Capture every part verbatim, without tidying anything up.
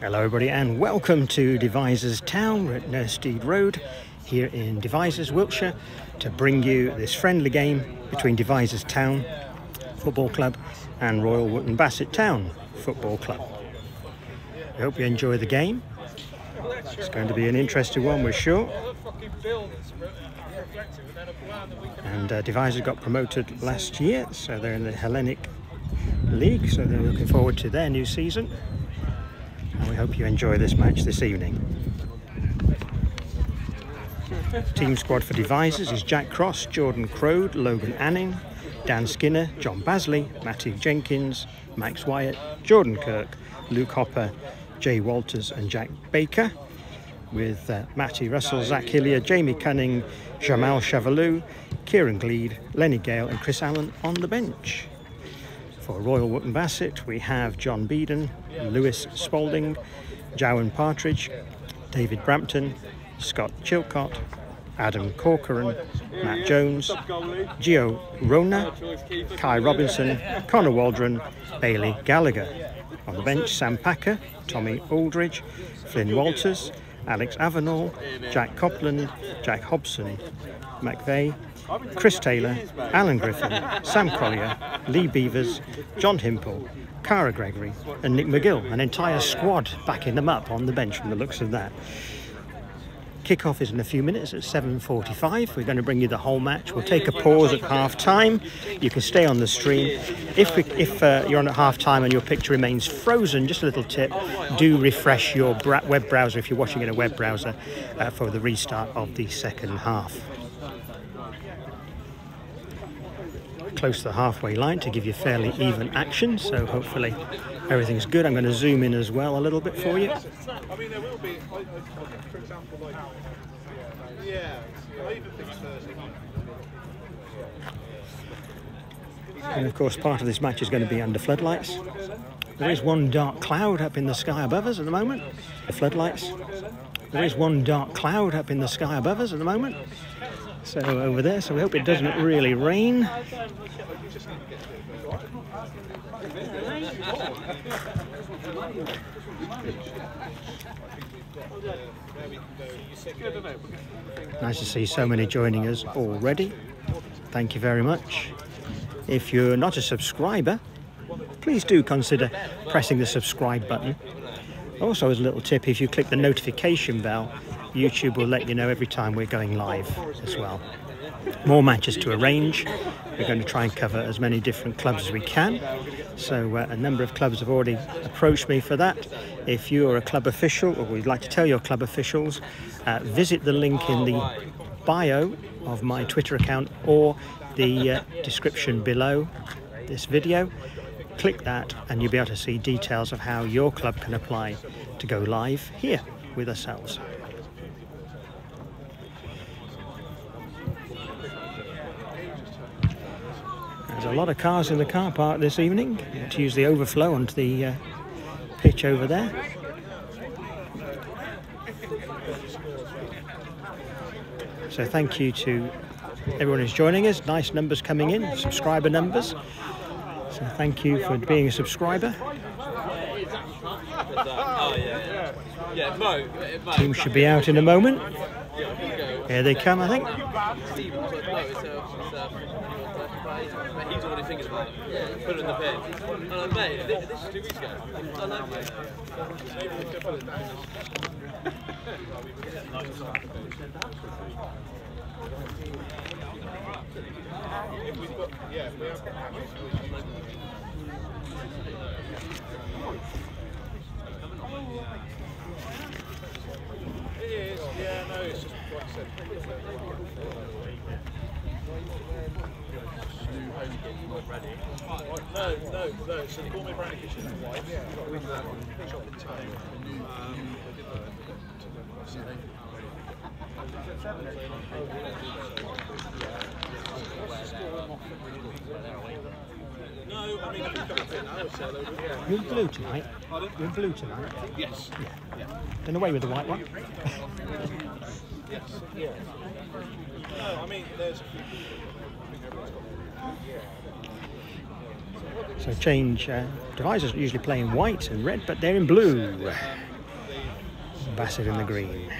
Hello everybody and welcome to Devizes Town. We're at Nursteed Road here in Devizes, Wiltshire, to bring you this friendly game between Devizes Town Football Club and Royal Wootton Bassett Town Football Club. I hope you enjoy the game. It's going to be an interesting one, we're sure. And uh, Devizes got promoted last year, so they're in the Hellenic league, so they're looking forward to their new season. And we hope you enjoy this match this evening. Team squad for Devizes is Jack Cross, Jordan Croad, Logan Anning, Dan Skinner, John Basley, Mattie Jenkins, Max Wyatt, Jordan Kirk, Luke Hopper, Jay Walters and Jack Baker, with uh, Mattie Russell, Zach Hillier, Jamie Cunning, Jamal Chevalo, Kieran Gleed, Lenny Gale and Chris Allen on the bench. For Royal Wootton Bassett we have John Beeden, Lewis Spalding, Jowan Partridge, David Brampton, Scott Chilcott, Adam Corcoran, Matt Jones, Gio Rona, Kai Robinson, Connor Waldron, Bailey Gallagher. On the bench, Sam Packer, Tommy Aldridge, Flynn Walters, Alex Avenall, Jack Copland, Jack Hobson, McVeigh, Chris Taylor, Alan Griffin, Sam Collier, Lee Beavers, John Himple, Cara Gregory and Nick McGill. An entire squad backing them up on the bench from the looks of that. Kickoff is in a few minutes at seven forty-five. We're going to bring you the whole match. We'll take a pause at half time. You can stay on the stream. If we, if uh, you're on at half time and your picture remains frozen, just a little tip, do refresh your web browser if you're watching in a web browser uh, for the restart of the second half. Close to the halfway line to give you fairly even action, so hopefully everything's good. I'm going to zoom in as well a little bit for you. I mean, there will be, for example, like, yeah, I even think Thursday. And of course, part of this match is going to be under floodlights. There is one dark cloud up in the sky above us at the moment. The floodlights. There is one dark cloud up in the sky above us at the moment. So over there, so we hope it doesn't really rain. Nice to see so many joining us already. Thank you very much. If you're not a subscriber, please do consider pressing the subscribe button. Also, as a little tip, if you click the notification bell, YouTube will let you know every time we're going live as well. More matches to arrange. We're going to try and cover as many different clubs as we can. So uh, a number of clubs have already approached me for that. If you are a club official or would like to tell your club officials, uh, visit the link in the bio of my Twitter account or the uh, description below this video. Click that and you'll be able to see details of how your club can apply to go live here with ourselves. There's a lot of cars in the car park this evening to use the overflow onto the uh, pitch over there. So thank you to everyone who's joining us. Nice numbers coming in, subscriber numbers. So thank you for being a subscriber. Team should be out in a moment. Here they come, I think. He's already thinking about it. Put it in the pit. And I'm mate, this, this is two weeks ago. I know, mate. It is, yeah, no, it's just what I said. No, no, no, so call me Brandy Kitchen and wife. With that chocolate time, um, no, I mean, I think I'm you're in blue tonight? You're in blue tonight? Yes. Yeah. Then away with the white one. Yes. Yeah. No, I mean, there's a few people. So change. Uh, Devizes usually play in white and red, but they're in blue. Bassett in the green.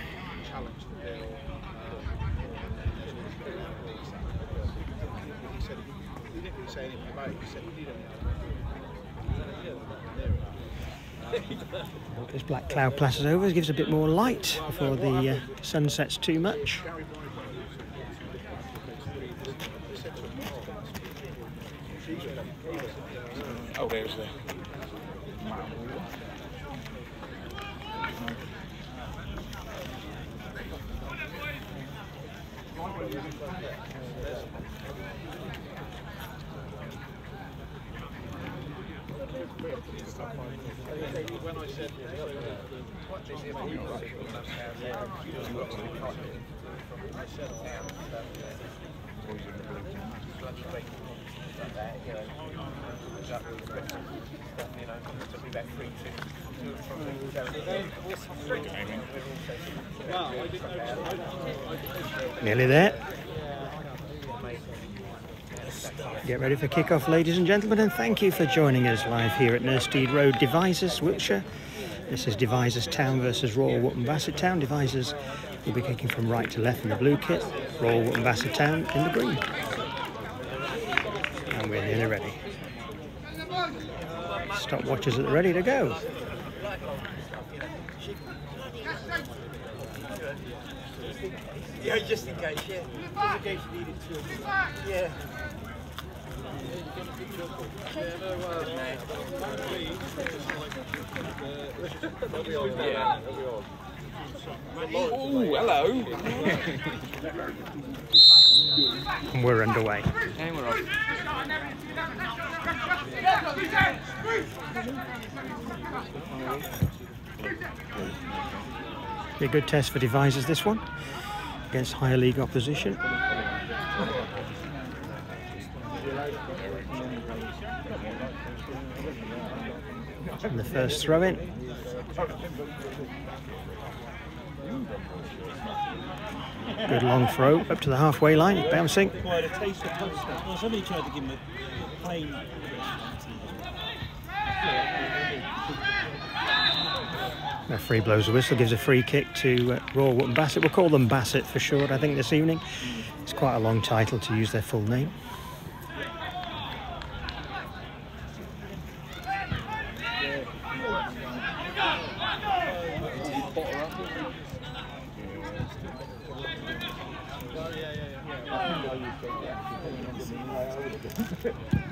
This black cloud passes over, gives a bit more light before the uh, sun sets too much. Oh, there's the... When I said nearly there. Get ready for kick-off, ladies and gentlemen, and thank you for joining us live here at Nursteed Road, Devizes, Wiltshire. This is Devizes Town versus Royal Wootton Bassett Town. Devizes will be kicking from right to left in the blue kit, Royal Wootton Bassett Town in the green. And we're nearly ready. Stopwatches at the ready to go. Yeah, just in case, yeah. Just in case you needed to. Yeah. Oh, hello. And we're underway. And we're off. Be a good test for Devizes, this one, against higher league opposition. And the first throw in. Good long throw up to the halfway line, bouncing. Somebody tried to give him a plain. Referee blows the whistle, gives a free kick to uh, Royal Wootton Bassett. We'll call them Bassett for short, I think, this evening. It's quite a long title to use their full name.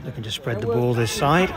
Looking to spread the ball this side. Yeah,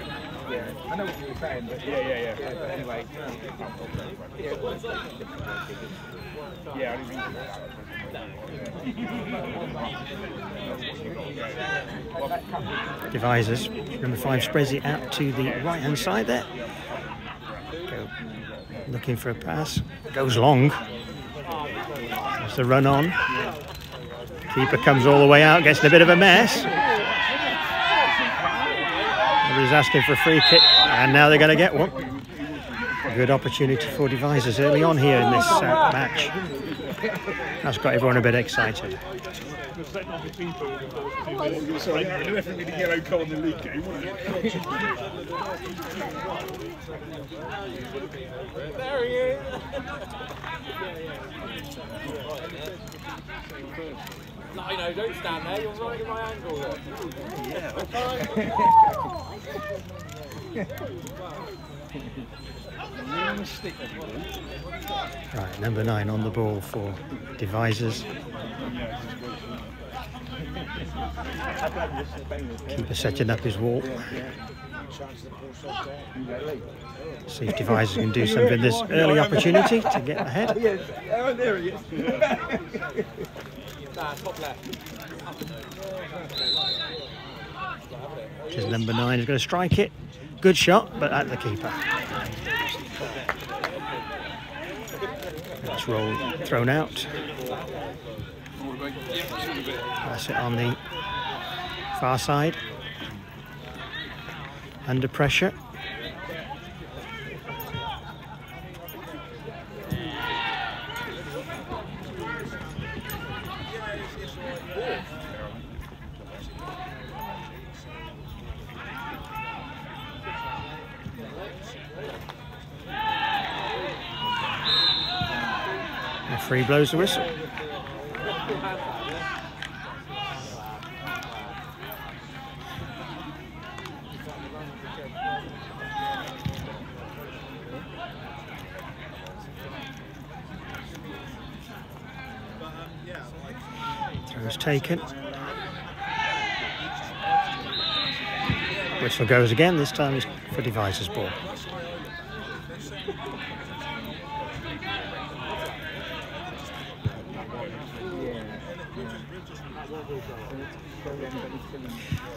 I know what you were saying, but yeah, yeah, yeah. But anyway, yeah, I didn't Devizes, number five, spreads it out to the right-hand side there. Go. Looking for a pass. Goes long. It's a run on. Keeper comes all the way out, gets in a bit of a mess. He's asking for a free kick, and now they're going to get one. Good opportunity for Devizes early on here in this uh, match. That's got everyone a bit excited. No, no, don't stand there, you're right at my angle there. Yeah. Right, number nine on the ball for Devizes. Keeper setting up his wall. See if Devizes can do something. This early opportunity to get ahead. Oh, there he is. Which is number nine, is going to strike it. Good shot, but at the keeper. That's roll thrown out. That's it on the far side. Under pressure. Referee blows the whistle. Throw's taken. Whistle goes again, this time it's for Devizes' ball.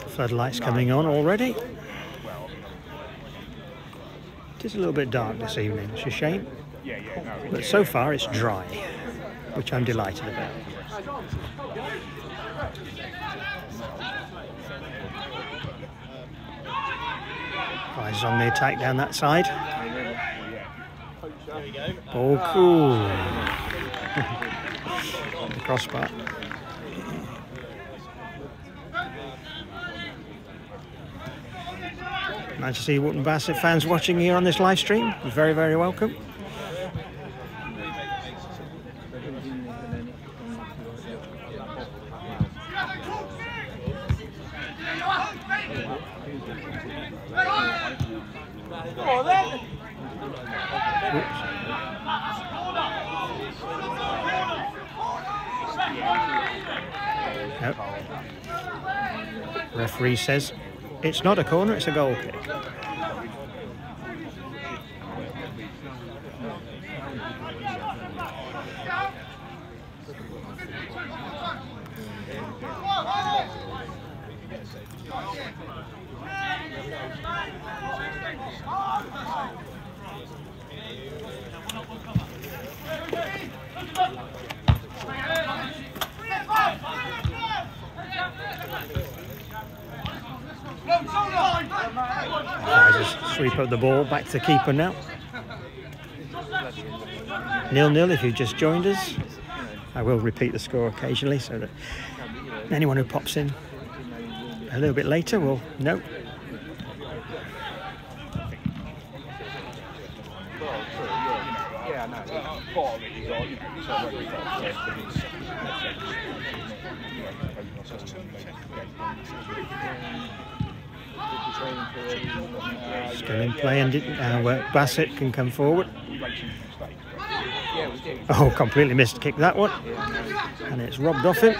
Floodlights coming on already. It is a little bit dark this evening, it's a shame. But so far it's dry, which I'm delighted about. Prize on the attack down that side. Oh, cool. The crossbar. Nice to see Wootton Bassett fans watching here on this live stream. Very, very welcome. Yep. Referee says it's not a corner, it's a goal kick. Sweep up the ball, back to the keeper now. Nil-nil if you've just joined us. I will repeat the score occasionally so that anyone who pops in a little bit later will know. Still in play, and now uh, Bassett can come forward. Oh, completely missed kick that one, and it's robbed off him.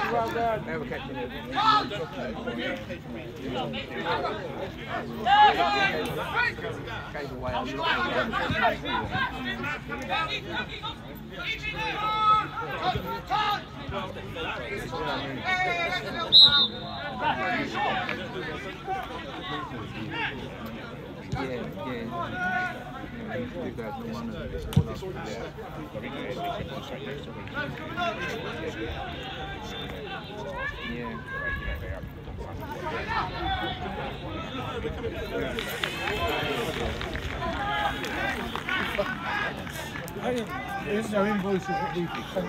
There's no invoices that we sent out.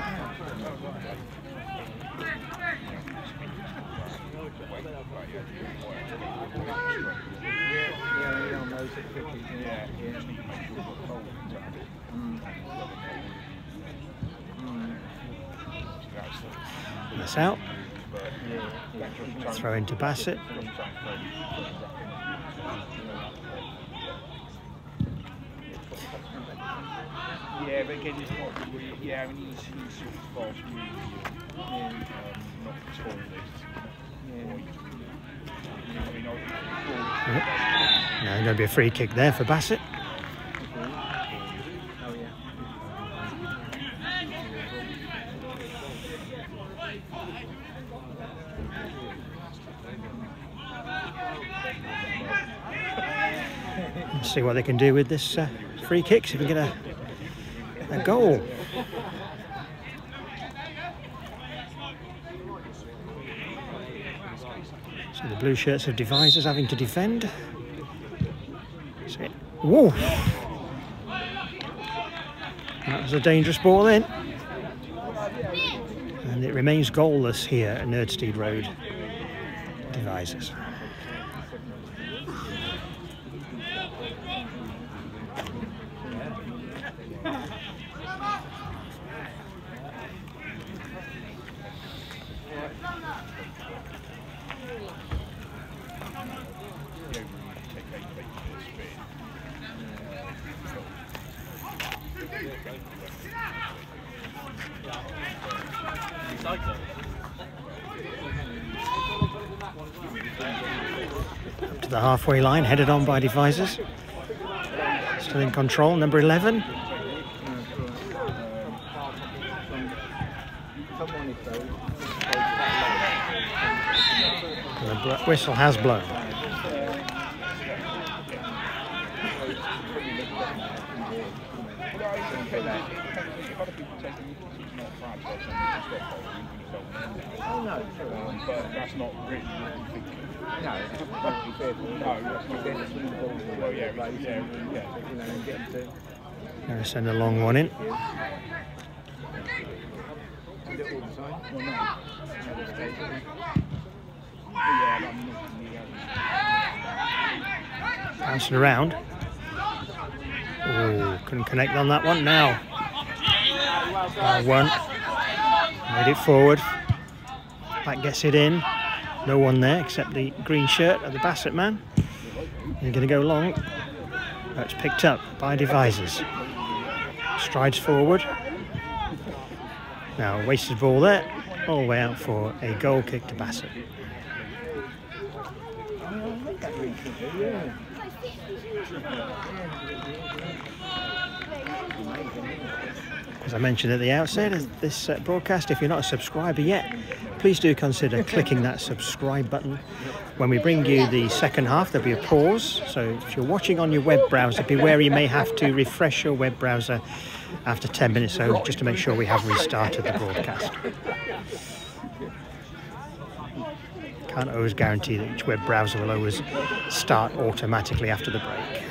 That's out. Throw into Bassett. Yeah, but again, it's not really, yeah, I mean, he's, he's sort of fast moving, yeah, um, not tall, yeah. I mean, I... No, going to be a free kick there for Bassett. Let's see what they can do with this uh, free kick, see if we can get a, a goal. So the blue shirts of Devizes having to defend. That's it. Whoa! That was a dangerous ball then. And it remains goalless here at Nursteed Road, Devizes. Up to the halfway line, headed on by Devizes. Still in control, number eleven. The whistle has blown. Gonna send a long one in. Bouncing around. Oh, couldn't connect on that one now. That one. Made it forward. That gets it in. No one there except the green shirt of the Bassett man. They're going to go long. That's picked up by Devizes. Strides forward. Now, wasted ball there. All the way out for a goal kick to Bassett. As I mentioned at the outset of this uh, broadcast, if you're not a subscriber yet, please do consider clicking that subscribe button. When we bring you the second half, there'll be a pause. So if you're watching on your web browser, beware you may have to refresh your web browser after ten minutes so just to make sure we have restarted the broadcast. Can't always guarantee that each web browser will always start automatically after the break.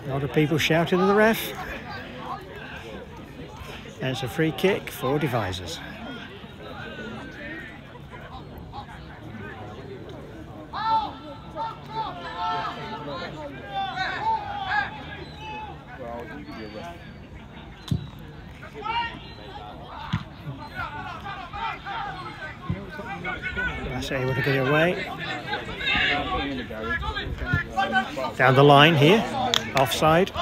A lot of people shouting at the ref. And it's a free kick for Devizes. Able to get it away. Down the line here, offside. So I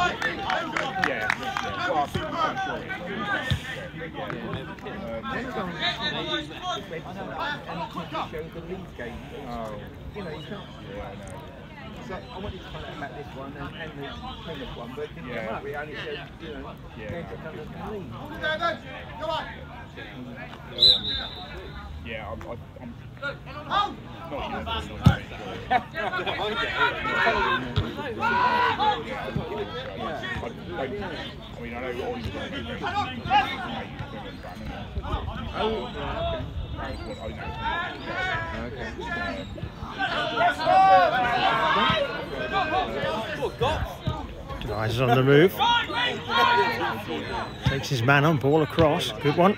wanted to comment about this one and, and the previous one, but didn't yeah. come up. We only said, you know, yeah. there's a couple of leads. Yeah, I'm, I'm I mean, I know all these guys. Devizes on the move. Takes his man on, ball across. Good one.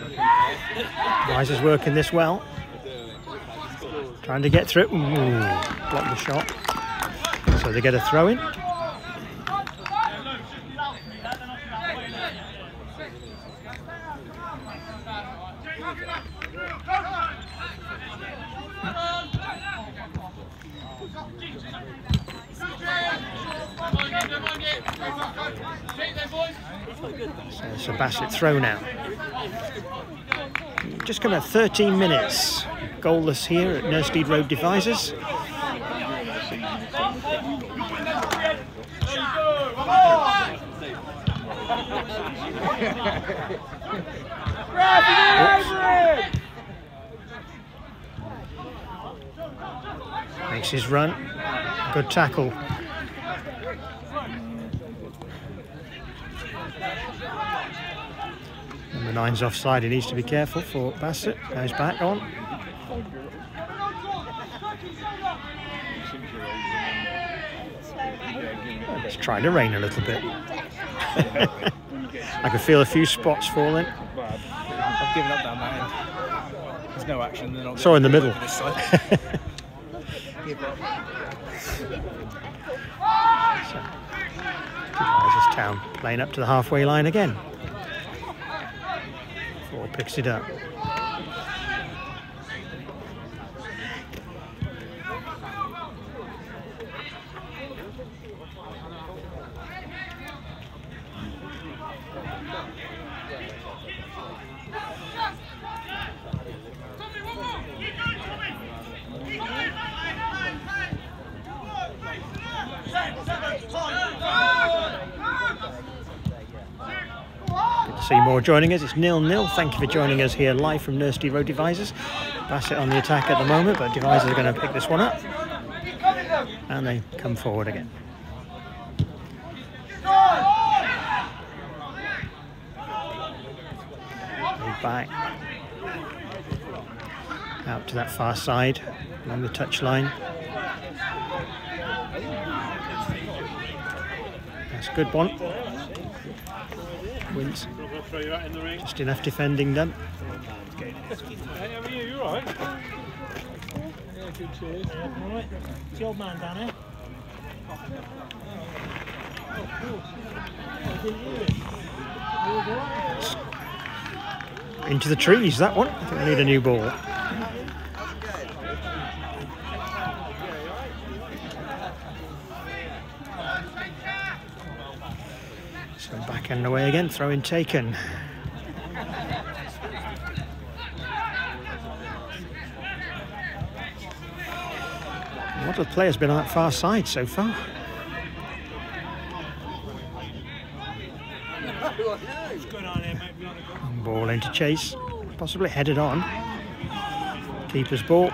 Devizes working this well. Trying to get through. Ooh, block the shot. So they get a throw in. So Bassett throw now. Just come out thirteen minutes goalless here at Nursteed Road, Devizes. Makes his run. Good tackle. Number nine's offside. He needs to be careful for Bassett. Now he's back on. It's trying to rain a little bit. I can feel a few spots falling. I've given up that man. There's no action. They're not so in the middle. Devizes Town playing up to the halfway line again. Four picks it up. Seymour joining us. It's nil nil. Thank you for joining us here live from Nursteed Road, Devizes. Bassett on the attack at the moment, but Devizes are going to pick this one up. And they come forward again. Move back. Out to that far side, along the touchline. That's a good one. Wins. Just enough defending done. Hey, how are you? You alright? Yeah, good, cheers. Yeah, alright. It's the old man down here. Oh, of course. Oh, into the trees, that one. I think I need a new ball. And away again, throw in taken. What a play has been on that far side so far. Ball into chase, possibly headed on. Keeper's ball.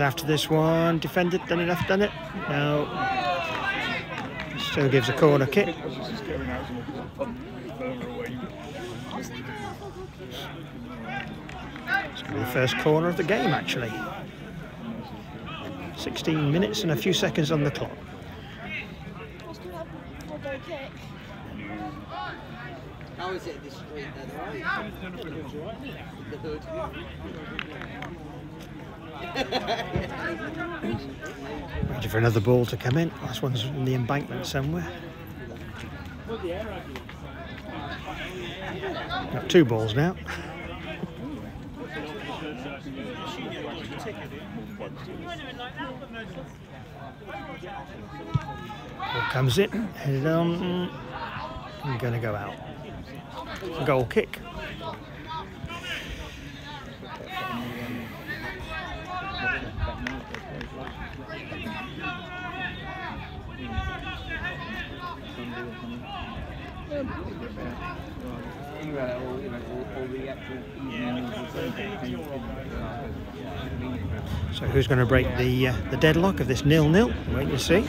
After this one, defended, done enough, done it. Now, still gives a corner kick. It's going to be the first corner of the game, actually. sixteen minutes and a few seconds on the clock. How is it this street then? Waiting for another ball to come in. Last one's in the embankment somewhere. Got two balls now. Ball comes in, headed on. I'm going to go out. Goal kick. So who's going to break the uh, the deadlock of this nil nil? Wait and see.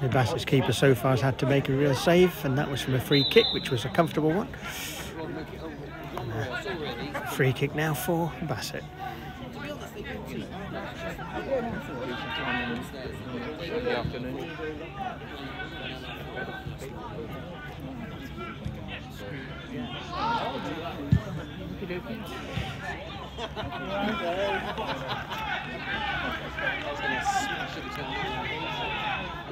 The Bassett's keeper so far has had to make a real save, and that was from a free kick, which was a comfortable one. Uh, free kick now for Bassett. And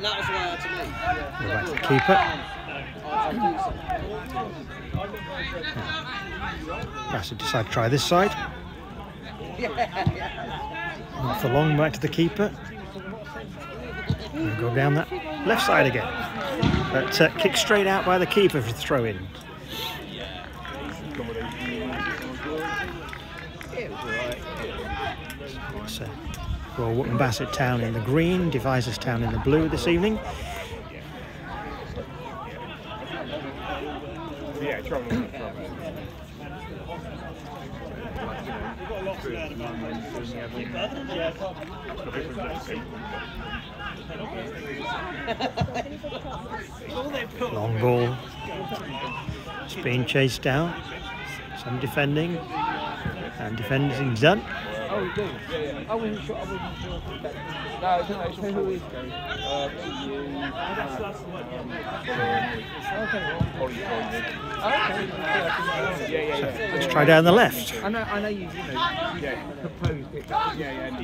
that was why to me. Yeah. We're about to keep it. Bassett decided to try this side. Not for long, back to the keeper. We'll go down that left side again. But uh, kicked straight out by the keeper for the throw in. So, Royal Wootton Bassett Town in the green, Devizes Town in the blue this evening. Yeah, trouble. Long ball. It's being chased down. Some defending. And defending done. Oh, we do. I wasn't sure. I wasn't sure. No, it's not. It's who is going. Okay. Let's try down the left. I know. I know you. You know. Yeah. Proposed it. Yeah,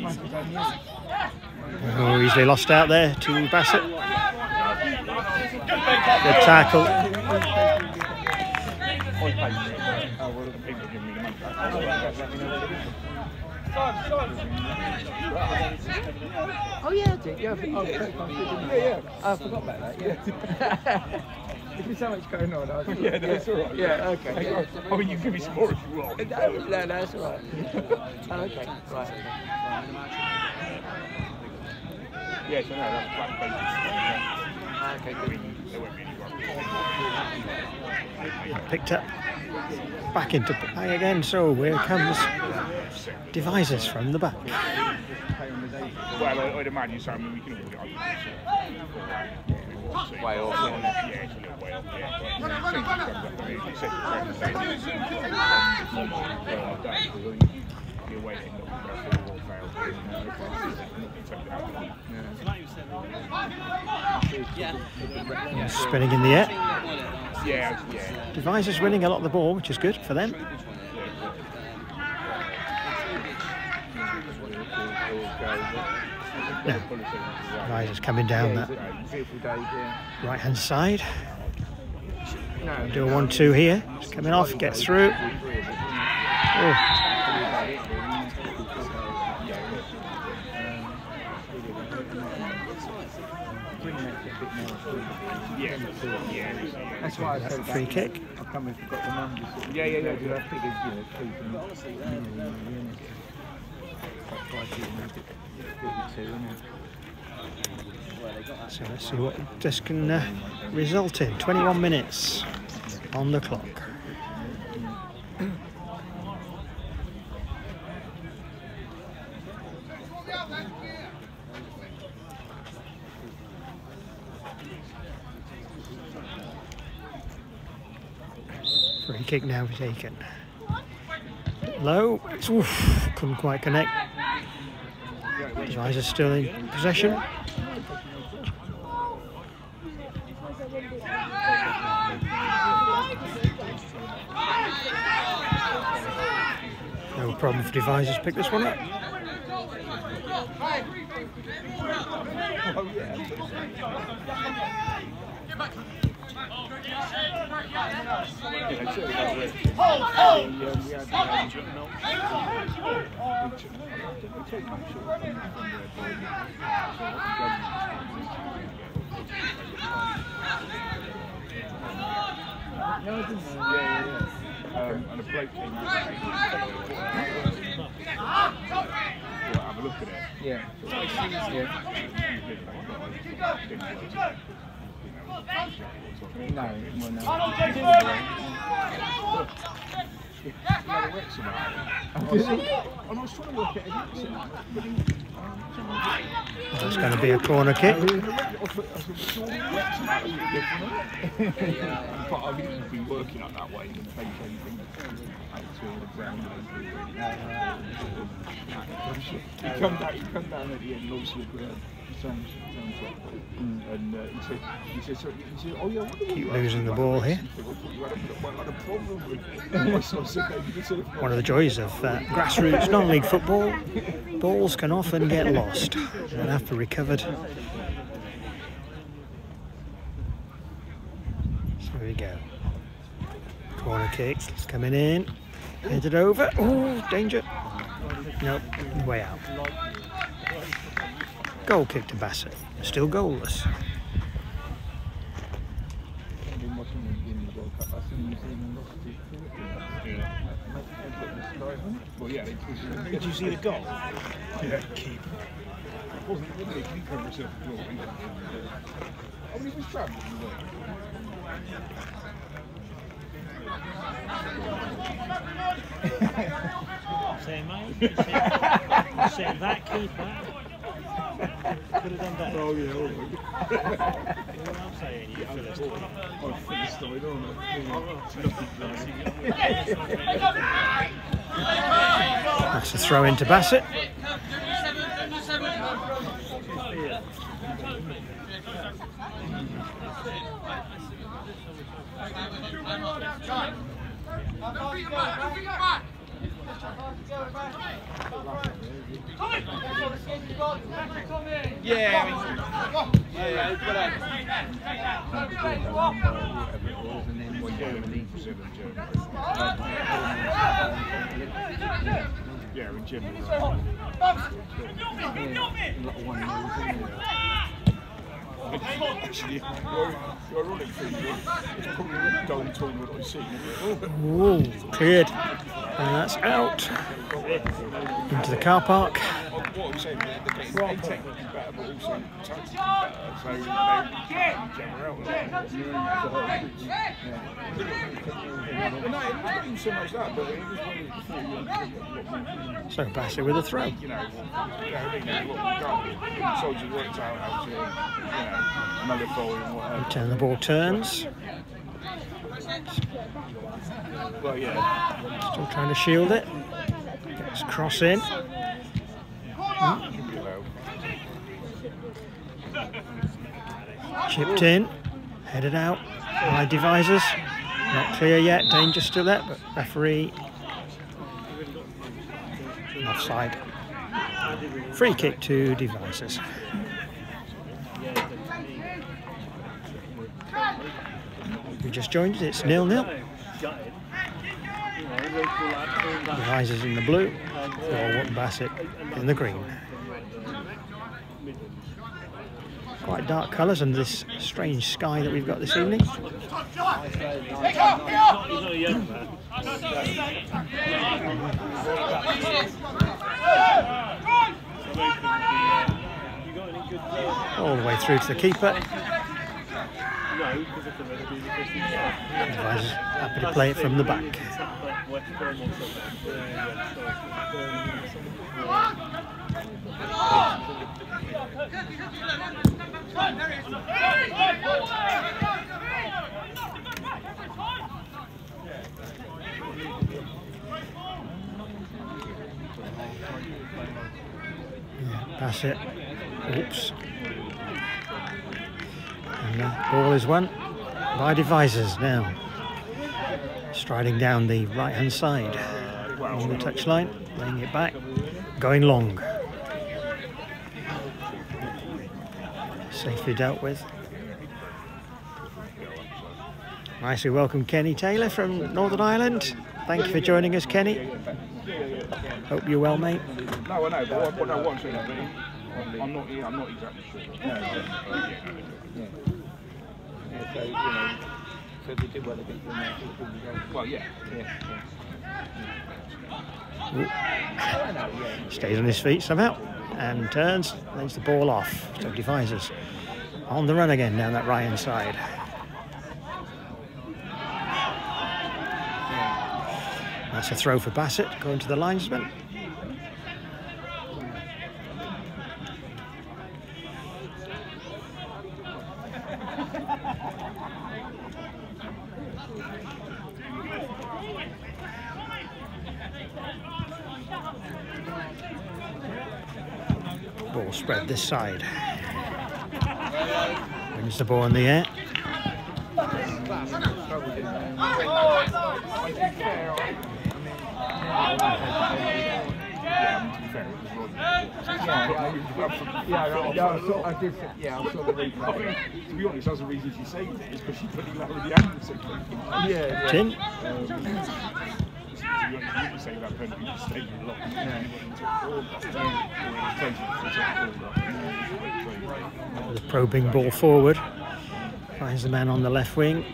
yeah. Oh, easily lost out there to Bassett. Good tackle. Oh yeah, yeah, I forgot, yeah, yeah. I forgot about that. Yeah. There's been so much going on. I was, yeah, that's no, yeah. all right. Yeah, okay. I yeah, yeah. mean, you give me some more if you want. No, no, no, that's all right. Oh, okay, right. Yeah, so no, that's quite basic. Okay, good. There won't be anyone. Picked up. Back into play again, so here comes Devizes from the back. Well, I'd imagine so. I mean, we can all put it on. Way off, yeah, it's a little way off, yeah. Spinning in the air. Yeah, yeah. Devizes winning a lot of the ball, which is good for them. Yeah. Devizes coming down that right hand side. Do a one two here. Just coming off, gets through. Oh. Yeah, yeah. That's why I said free that. kick. I can't remember if I've got the numbers. Yeah, yeah, yeah. yeah. I figured, you know, keeping it. Honestly, yeah. Yeah. So let's see what this can uh, result in. twenty-one minutes on the clock. Free kick now taken. Low. Oof, couldn't quite connect. Devizes still in possession. No problem for Devizes. Pick this one up. Oh, yeah. Have a look at it. Yeah. Yeah. No, no, no. That's going to be a corner kick. But I wouldn't be working up that way and take anything out to the ground. He come down, he come down at the end, obviously the ground. Sounds, sounds like, mm. And uh, he said, he said, so, he said, oh yeah, what are you losing the ball here? One of the joys of uh, grassroots non-league football, balls can often get lost and have to be recovered. So here we go. Corner kicks, it's coming in, headed over. Oh, danger! Nope, way out. Goal kick to Bassett, still goalless. Did you see the goal? Yeah, keep. Say, mate, say that keeper. Could have done better. Oh yeah, all right. I'm saying you finished. I finished, I don't know. That's a throw into Bassett. Yeah, yeah, we Jim. Actually, whoa, cleared. And that's out into the car park. So Bassett with a throw. Turn the ball turns. Well, yeah. Still trying to shield it. Gets Cross in. Mm. Chipped in. Headed out by Devizes. Not clear yet. Danger still there, but referee offside. Free kick to Devizes. We just joined it. It's nil nil. Devizes in the blue, Royal Wootton Bassett in the green. Quite dark colours under this strange sky that we've got this evening. All the way through to the keeper. Devizes happy to play it from the back. Yeah, that's it. Oops. And the ball is won by Devizes now. Striding down the right hand side on the touchline, laying it back, going long. Safely dealt with. Nicely welcome Kenny Taylor from Northern Ireland. Thank you for joining us, Kenny. Hope you're well, mate. No, I know, but what I want to do, I'm not here, I'm not exactly sure. No, yeah, so, you know, so they did well against them. Well, yeah, yeah, yeah. Stays on his feet somehow and turns, lays the ball off. So Devizes on the run again down that right hand side. That's a throw for Bassett, going to the linesman. spread this side. Brings the ball in the air. Yeah, I saw the replay. To be honest, that's the reason she saved it, is because she put it low in the Anderson. Yeah, Tim? The probing ball forward. Finds the man on the left wing.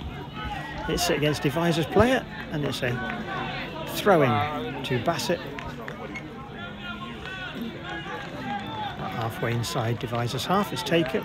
It's against Devizes player, and it's a throw-in to Bassett. Halfway inside Devizes half, it's taken.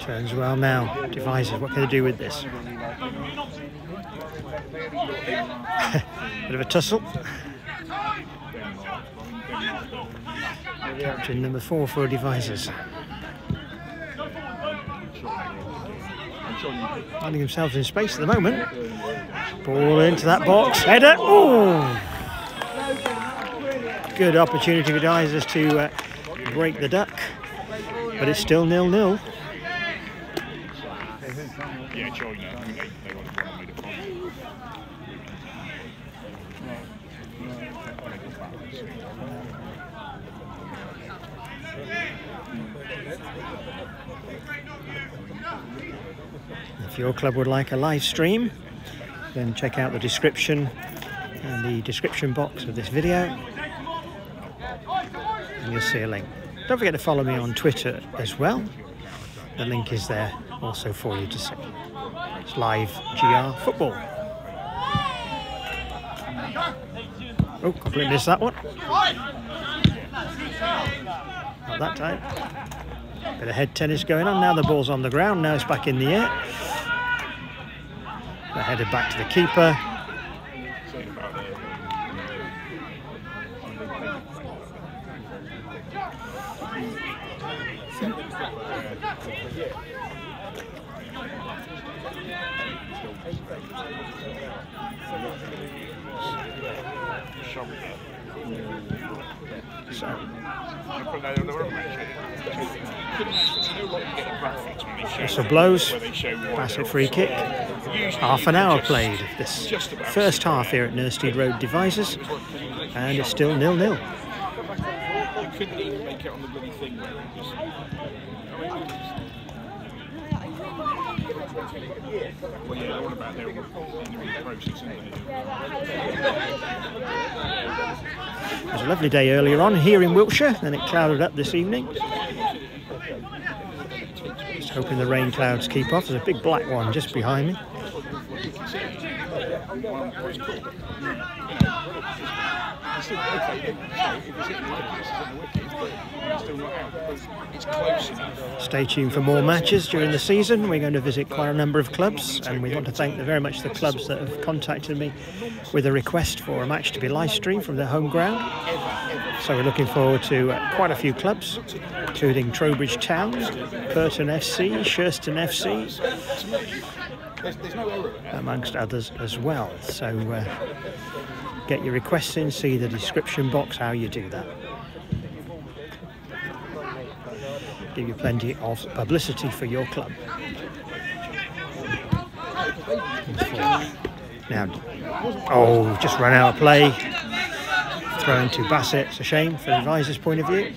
Turns well now. Devizes, what can they do with this? Bit of a tussle. Captain number four for Devizes. Finding themselves in space at the moment. Ball into that box. Header. Ooh. Good opportunity for Devizes to uh, break the duck. But it's still nil nil. If your club would like a live stream, then check out the description and the description box of this video, and you'll see a link. Don't forget to follow me on Twitter as well. The link is there also for you to see. It's live G R football. Oh, completely missed that one. Not that time. Bit of head tennis going on. Now the ball's on the ground. Now it's back in the air. They're headed back to the keeper. So, whistle blows, Bassett free kick. Half an hour played of this first half here at Nursteed Road, Devizes, and it's still nil nil. Well, yeah, they're all about their process, aren't they? It was a lovely day earlier on here in Wiltshire, and it clouded up this evening. Just hoping the rain clouds keep off. There's a big black one just behind me. Stay tuned for more matches during the season. We're going to visit quite a number of clubs, and we want to thank very much the clubs that have contacted me with a request for a match to be live streamed from their home ground. So we're looking forward to uh, quite a few clubs, including Trowbridge Town, Burton F C, Shurston F C, amongst others as well. So uh, get your requests in, see the description box how you do that. Give you plenty of publicity for your club. Now, oh, just run out of play. Thrown to Bassett. It's a shame from Devizes' point of view.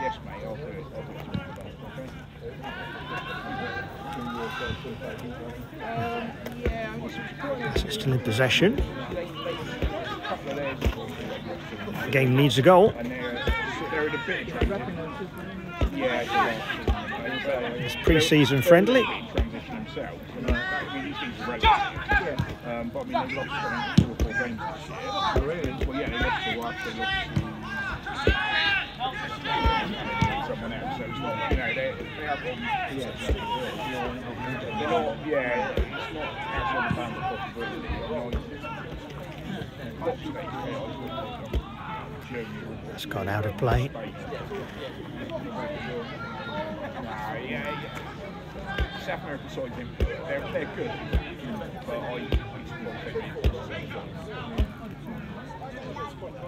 Yes, mate, I'll do it. Bassett still in possession. The game needs a goal. It's pre-season friendly. break. Um, but I mean, they've lost two or four games this year. So really, well, yeah, they lost to Watts, they lost to someone else. So it's not, you know, they, they have problems. Yeah, they're not, yeah, it's not outside the bounds of possibility. That's gone out of play. Nah, yeah, South American side, they're, they're good, but I, I support them.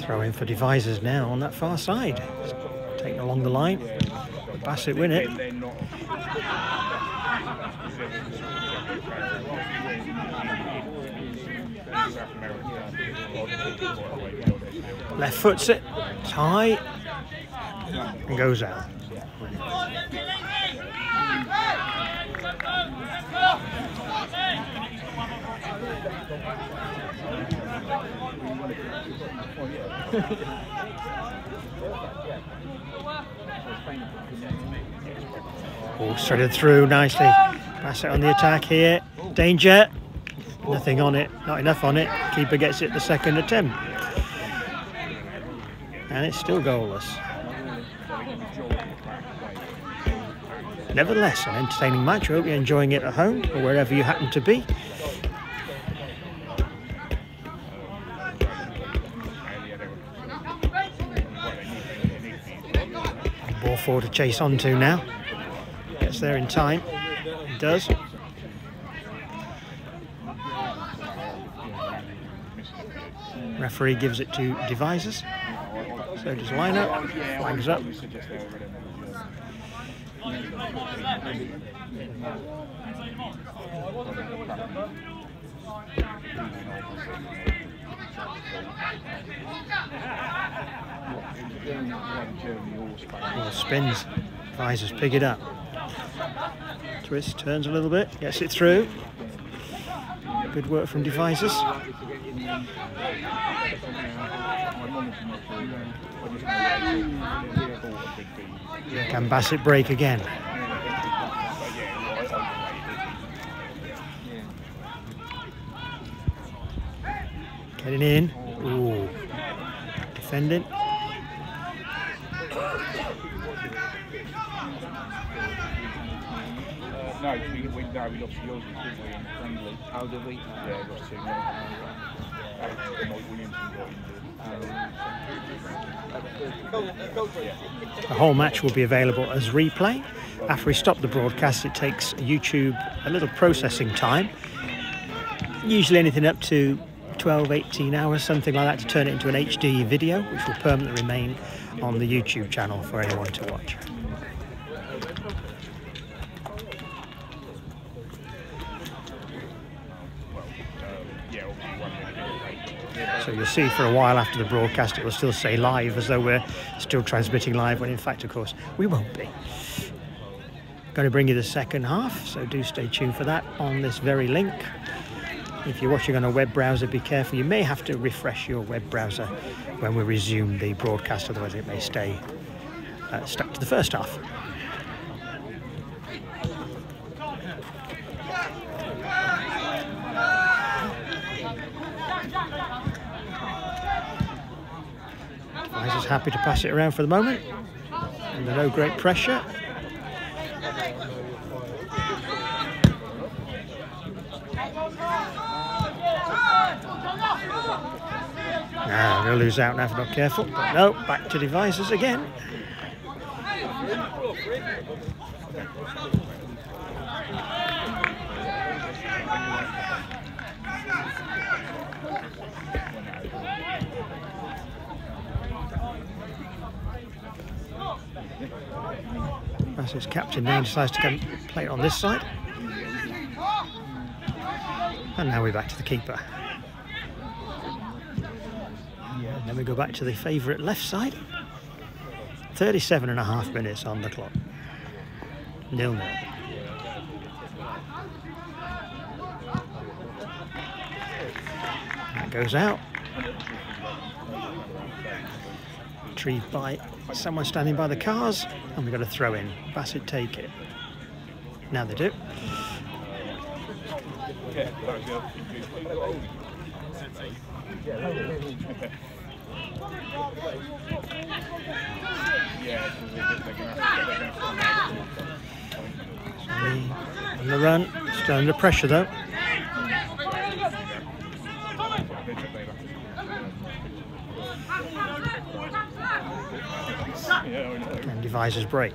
Throw in for Devizes now on that far side. Just taking along the line. The Bassett win it. Left foot's it, it's high, and goes out. All threaded through nicely. Bassett on the attack here, danger. Nothing on it, not enough on it. Keeper gets it the second attempt. And it's still goalless. Nevertheless, an entertaining match. I hope you're enjoying it at home or wherever you happen to be. Ball forward to chase onto now. Gets there in time. It does. Referee gives it to Devizes. So does Lineup. Flags up. Well, spins. Devizes pick it up. Twist, turns a little bit, gets it through. Good work from Devizes. Can Bassett break again? Getting in. Ooh. Defending. No, we, we, no, we lost to yours, didn't we, in friendly? How did we? Yeah, we lost to Williams. The whole match will be available as replay. After we stop the broadcast, it takes YouTube a little processing time. Usually anything up to twelve, eighteen hours, something like that, to turn it into an H D video, which will permanently remain on the YouTube channel for anyone to watch. So you'll see for a while after the broadcast it will still say live, as though we're still transmitting live, when in fact, of course, we won't be. Going to bring you the second half, so do stay tuned for that on this very link. If you're watching on a web browser, be careful. You may have to refresh your web browser when we resume the broadcast, otherwise it may stay uh, stuck to the first half. He's happy to pass it around for the moment, under no great pressure. Now we're going to lose out now if we're not careful. But no, back to Devizes again. Bassett's captain now decides to come play it on this side. And now we're back to the keeper. And then we go back to the favourite left side. thirty-seven and a half minutes on the clock. Nil-nil. That goes out. Retrieved by someone standing by the cars, and we've got a throw in. Bassett take it. Now they do. On the run, still under pressure though. And Devizes break.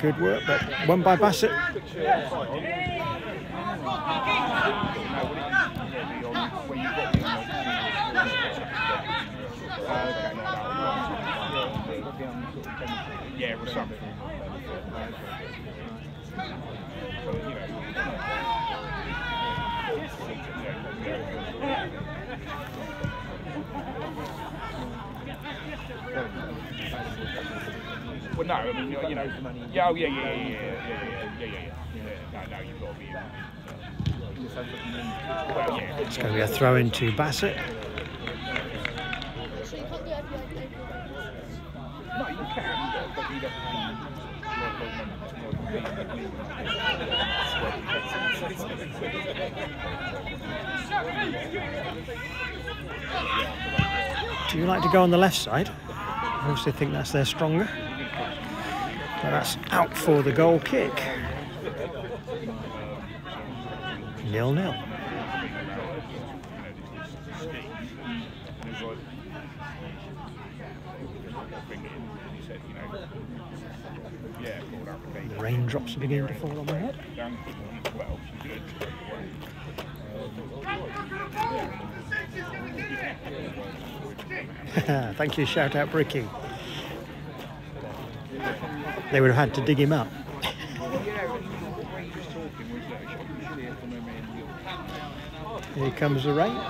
Good work, but won by Bassett. Yeah, it was something. Well, no, I mean, you know, yeah, oh, yeah, yeah, yeah, yeah, yeah, yeah, yeah, yeah, yeah. No, no, you've got to be in. Well, yeah. It's going to be a throw in to Bassett. No, you can, but you don't. Do you like to go on the left side? I obviously think that's their stronger. But that's out for the goal kick. Nil nil. The raindrops begin to fall on my head. Thank you, shout out Bricky. They would have had to dig him up. Here comes the rain.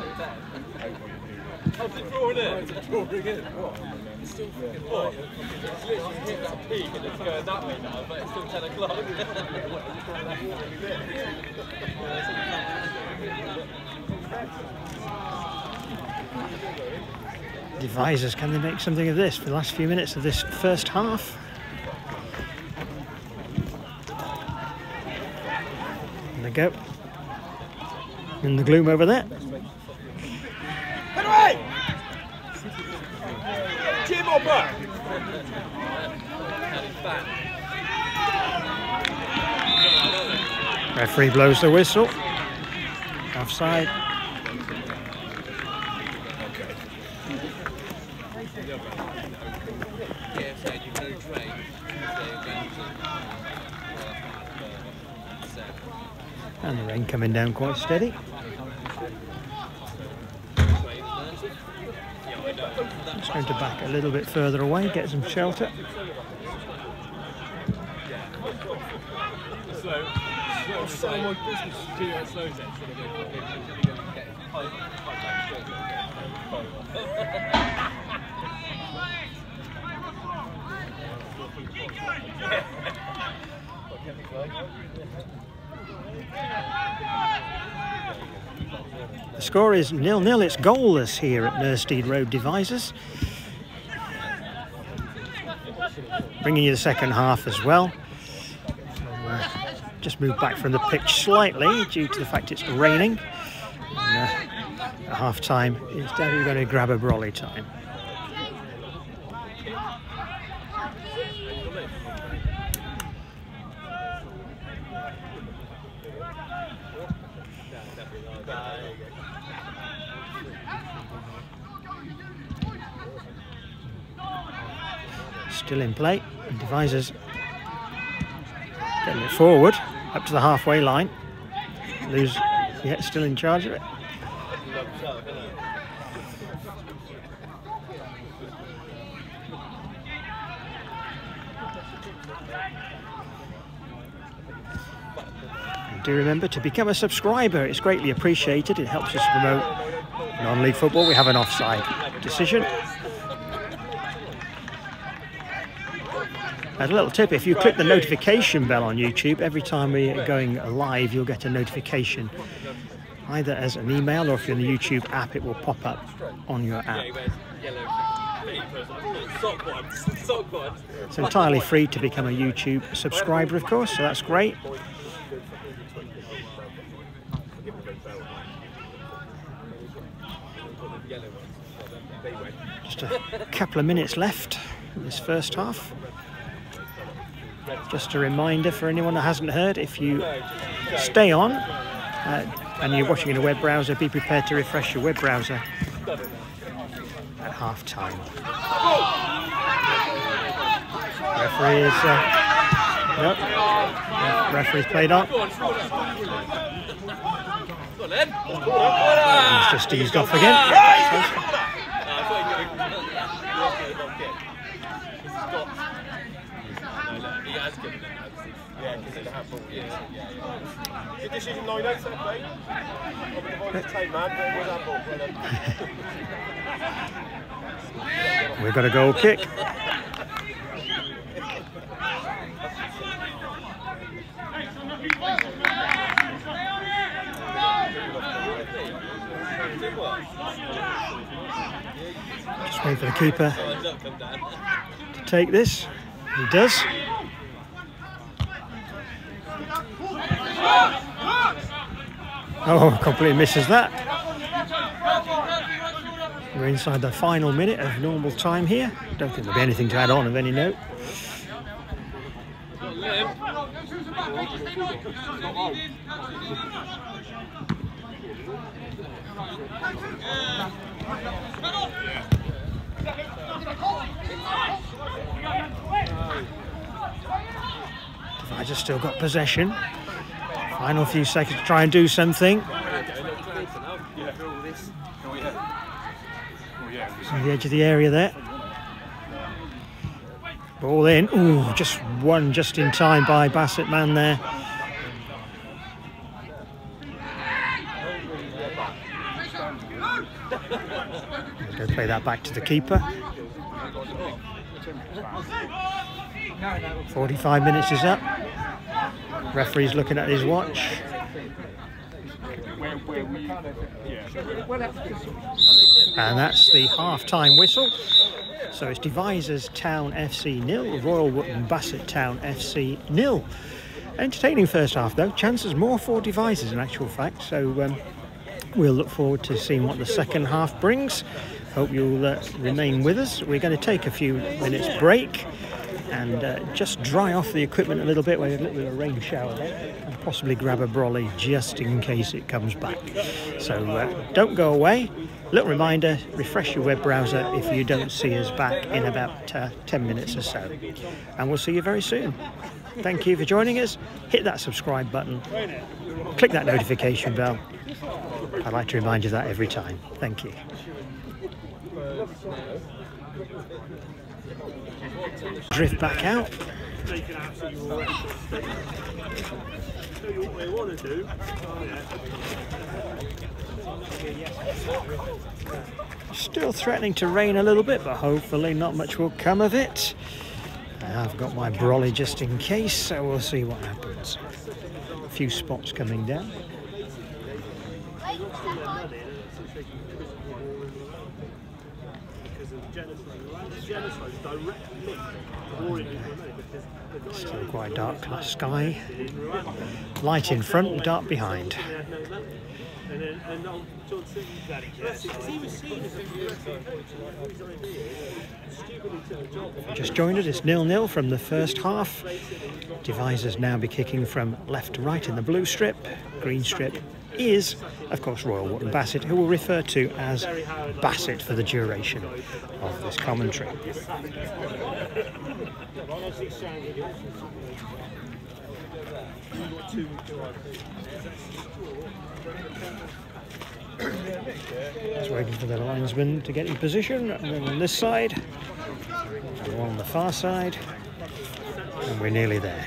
Devizes, can they make something of this for the last few minutes of this first half? There we go. In the gloom over there. Referee blows the whistle. Offside. And the rain coming down quite steady. It's going to back a little bit further away, get some shelter. The score is nil nil, it's goalless here at Nursteed Road, Devizes. Bringing you the second half as well. Uh, just moved back from the pitch slightly due to the fact it's raining. And, uh, at half time, it's definitely going to grab a brolly time. Still in play, and Devizes getting it forward, up to the halfway line. Lose, yeah, still in charge of it. And do remember to become a subscriber, it's greatly appreciated, it helps us promote non-league football. We have an offside decision. And a little tip, if you click the notification bell on YouTube, every time we're going live, you'll get a notification, either as an email or if you're in the YouTube app, it will pop up on your app. sock ones. Sock ones. It's entirely free to become a YouTube subscriber, of course, so that's great. Just a couple of minutes left in this first half. Just a reminder for anyone that hasn't heard, if you stay on uh, and you're watching in a web browser, be prepared to refresh your web browser at half time. Referee is uh, nope. Yeah, referee's played up. He's just eased off again. We've got a goal kick. Just wait for the keeper to take this. He does. Oh, completely misses that. We're inside the final minute of normal time here. Don't think there'll be anything to add on of any note. Devices still got possession. Final few seconds to try and do something. It's on the edge of the area there. Ball in. Ooh, just one just in time by Bassett man there. He's going to play that back to the keeper. forty-five minutes is up. Referee's looking at his watch. And that's the half-time whistle. So it's Devizes Town F C nil, Royal Wootton Bassett Town F C nil. Entertaining first half though. Chances more for Devizes in actual fact. So um, we'll look forward to seeing what the second half brings. Hope you'll uh, remain with us. We're going to take a few minutes break and uh, just dry off the equipment a little bit. We had a little bit of a rain shower there, and possibly grab a brolly just in case it comes back. So uh, don't go away. Little reminder, refresh your web browser if you don't see us back in about uh, ten minutes or so. And we'll see you very soon. Thank you for joining us. Hit that subscribe button. Click that notification bell. I'd like to remind you that every time. Thank you. Drift back out. They can absolutely tell you what they want to do. Still threatening to rain a little bit, but hopefully not much will come of it. I've got my brolly just in case, so we'll see what happens. A few spots coming down. Still quite dark sky. Light in front, dark behind. Just joined us, it's nil nil from the first half. Devizes now be kicking from left to right in the blue strip. Green strip is, of course, Royal Wootton Bassett, who we'll refer to as Bassett for the duration of this commentary. Just waiting for the linesman to get in position, and then on this side, and one on the far side, and we're nearly there.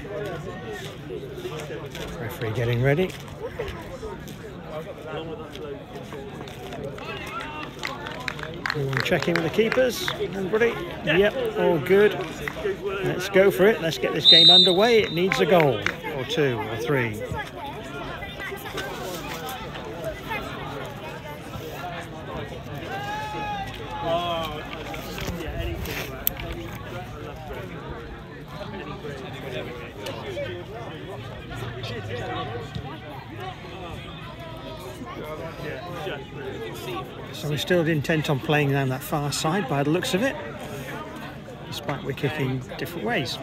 Referee getting ready. Check in with the keepers. Everybody? Yep, all good. Let's go for it. Let's get this game underway. It needs a goal, or two, or three. So we're still intent on playing down that far side by the looks of it, despite we're kicking different ways.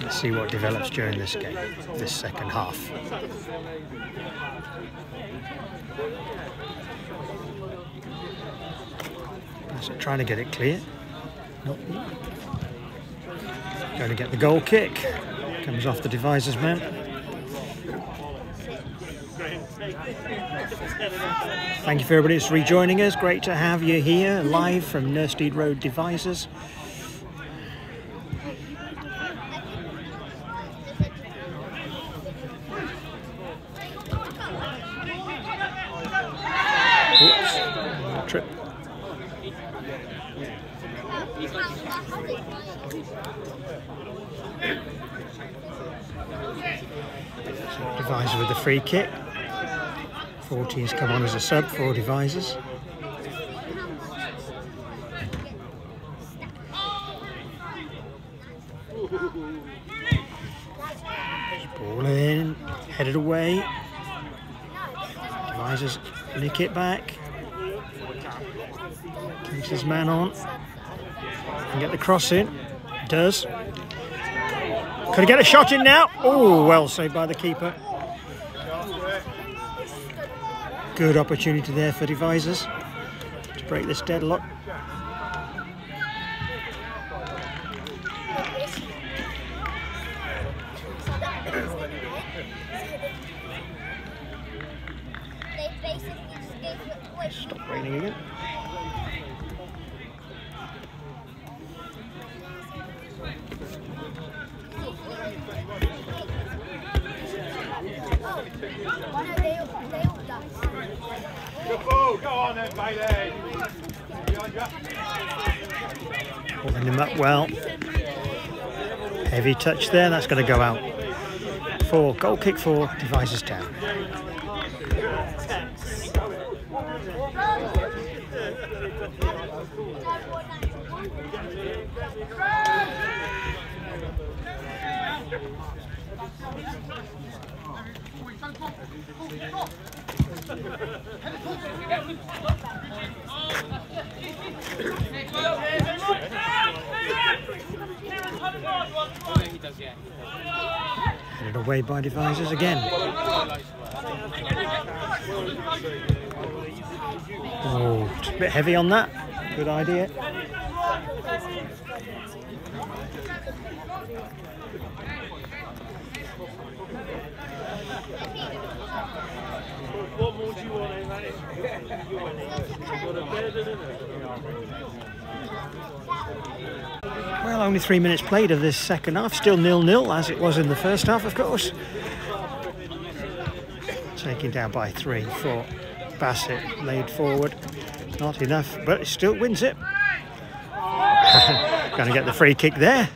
Let's see what develops during this game, this second half. So trying to get it clear. Nope. Going to get the goal kick. Comes off the Devizes man. Thank you for everybody that's rejoining us. Great to have you here live from Nursteed Road, Devizes. Oops. Trip. Deviser with the free kick. fourteen's come on as a sub for Devises. Ball in, headed away. Devises nick it back. Keeps his man on. Can get the cross in. Does. Could he get a shot in now? Oh, well saved by the keeper. Good opportunity there for Devizes to break this deadlock. Stop raining again. Holding him up well. Heavy touch there, that's going to go out. Four, goal kick for Devizes Town. Headed away by Devizes again. Oh, it's a bit heavy on that. Good idea. Well, only three minutes played of this second half, still nil nil as it was in the first half, of course. Taken down by three, four. Bassett laid forward, not enough, but it still wins it. Going to get the free kick there.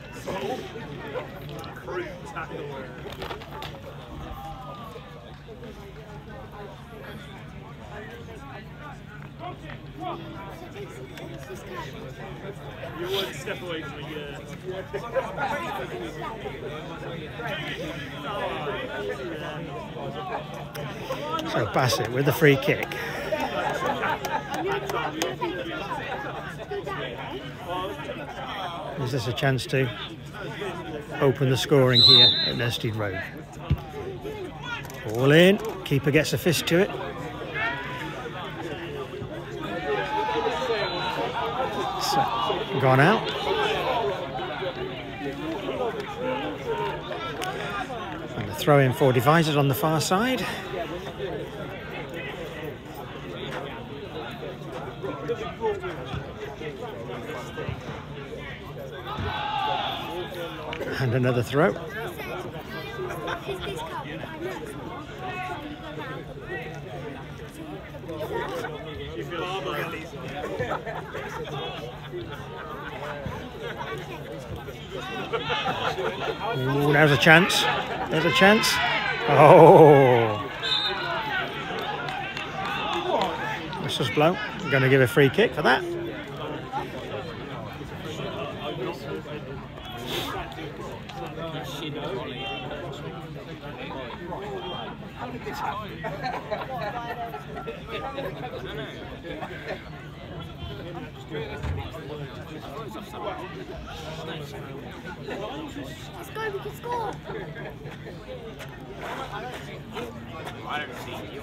So Bassett with the free kick. Is this a chance to open the scoring here at Nursteed Road? Ball in, keeper gets a fist to it. So, gone out. And the throw in for Devizes on the far side. And another throw. Ooh, there's a chance. There's a chance. Oh! Whistle's blown. I'm going to give a free kick for that. Let's go, we can score! I don't see you.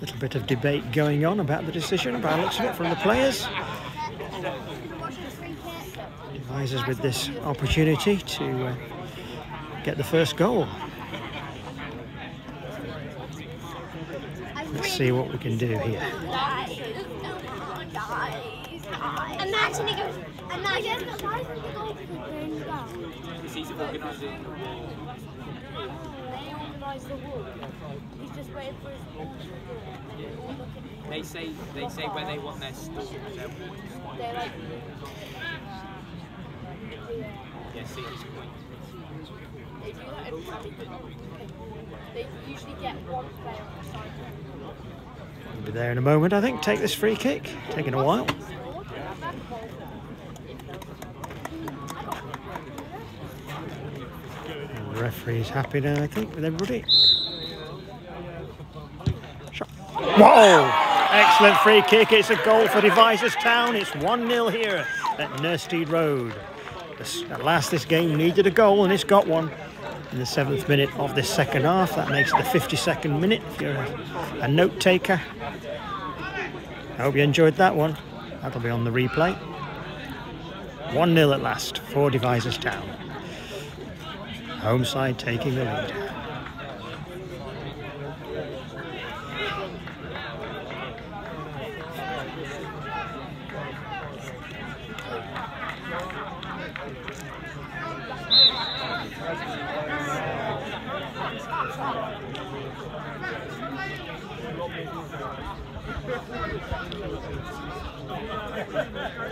Little bit of debate going on about the decision, by the looks of it, from the players. Devizes with this opportunity to uh, get the first goal. Let's see what we can do here. Imagine it goes. Imagine the goal. He's just waiting for his ball to go. They say they say where they want their store. They're like yeah, see his point. They do that every time. They usually get one player on the side. We'll be there in a moment, I think. Take this free kick. Taking a while. The referee's happy now, I think, with everybody. Shot. Whoa! Excellent free kick. It's a goal for Devizes Town. It's one nil here at Nursteed Road. This, at last, this game needed a goal, and it's got one in the seventh minute of this second half. That makes it the fifty-second minute, if you're a, a note taker. I hope you enjoyed that one. That'll be on the replay. one nil at last for Devizes Town. Home side taking the lead.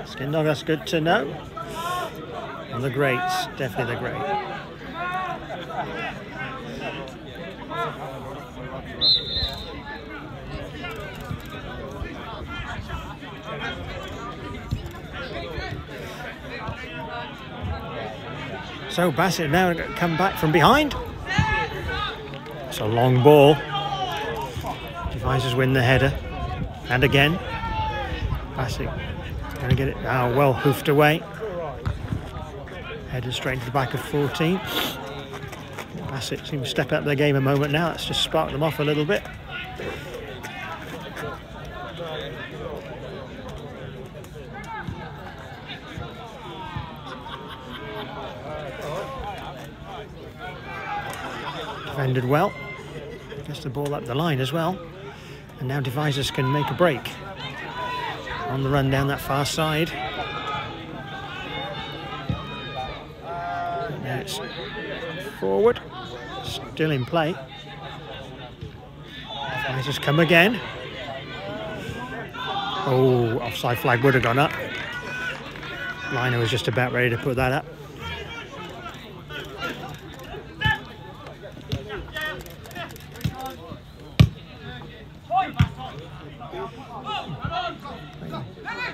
Skin dog, that's good to know. And the greats, definitely the great. So Bassett now come back from behind. It's a long ball. Devizes win the header. And again. Bassett going to get it. Ah, well hoofed away. Headed straight into the back of fourteen. Bassett seems to step up their game a moment now. That's just sparked them off a little bit. Defended well, gets the ball up the line as well, and now Devizes can make a break on the run down that far side. And now it's forward, still in play. Devizes come again. Oh, offside flag would have gone up. Liner was just about ready to put that up.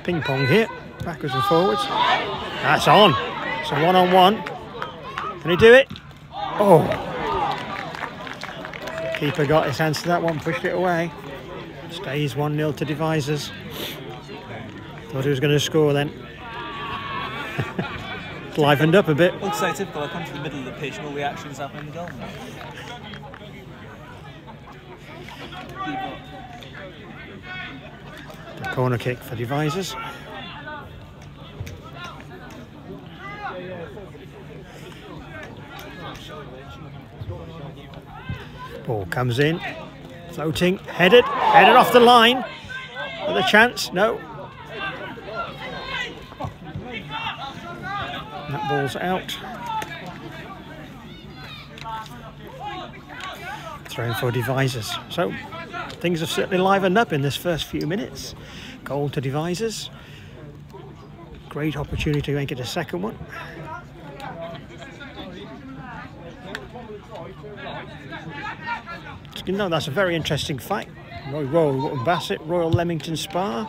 Ping pong here, backwards and forwards. That's on. It's a one on one. Can he do it? Oh! Keeper got his hands to that one, pushed it away. Stays one nil to Devizes. Thought he was going to score then. Livened up a bit. Looks so typical. I come to the middle of the pitch and all the action's happening in the goal. Keep up. The corner kick for Devizes. Ball comes in, floating, headed, headed off the line. Another chance, no. That ball's out. Thrown for Devizes. So things have certainly livened up in this first few minutes. Goal to Devizes. Great opportunity to make it a second one. You know, that's a very interesting fact. Royal Wootton Bassett, Royal Leamington Spa.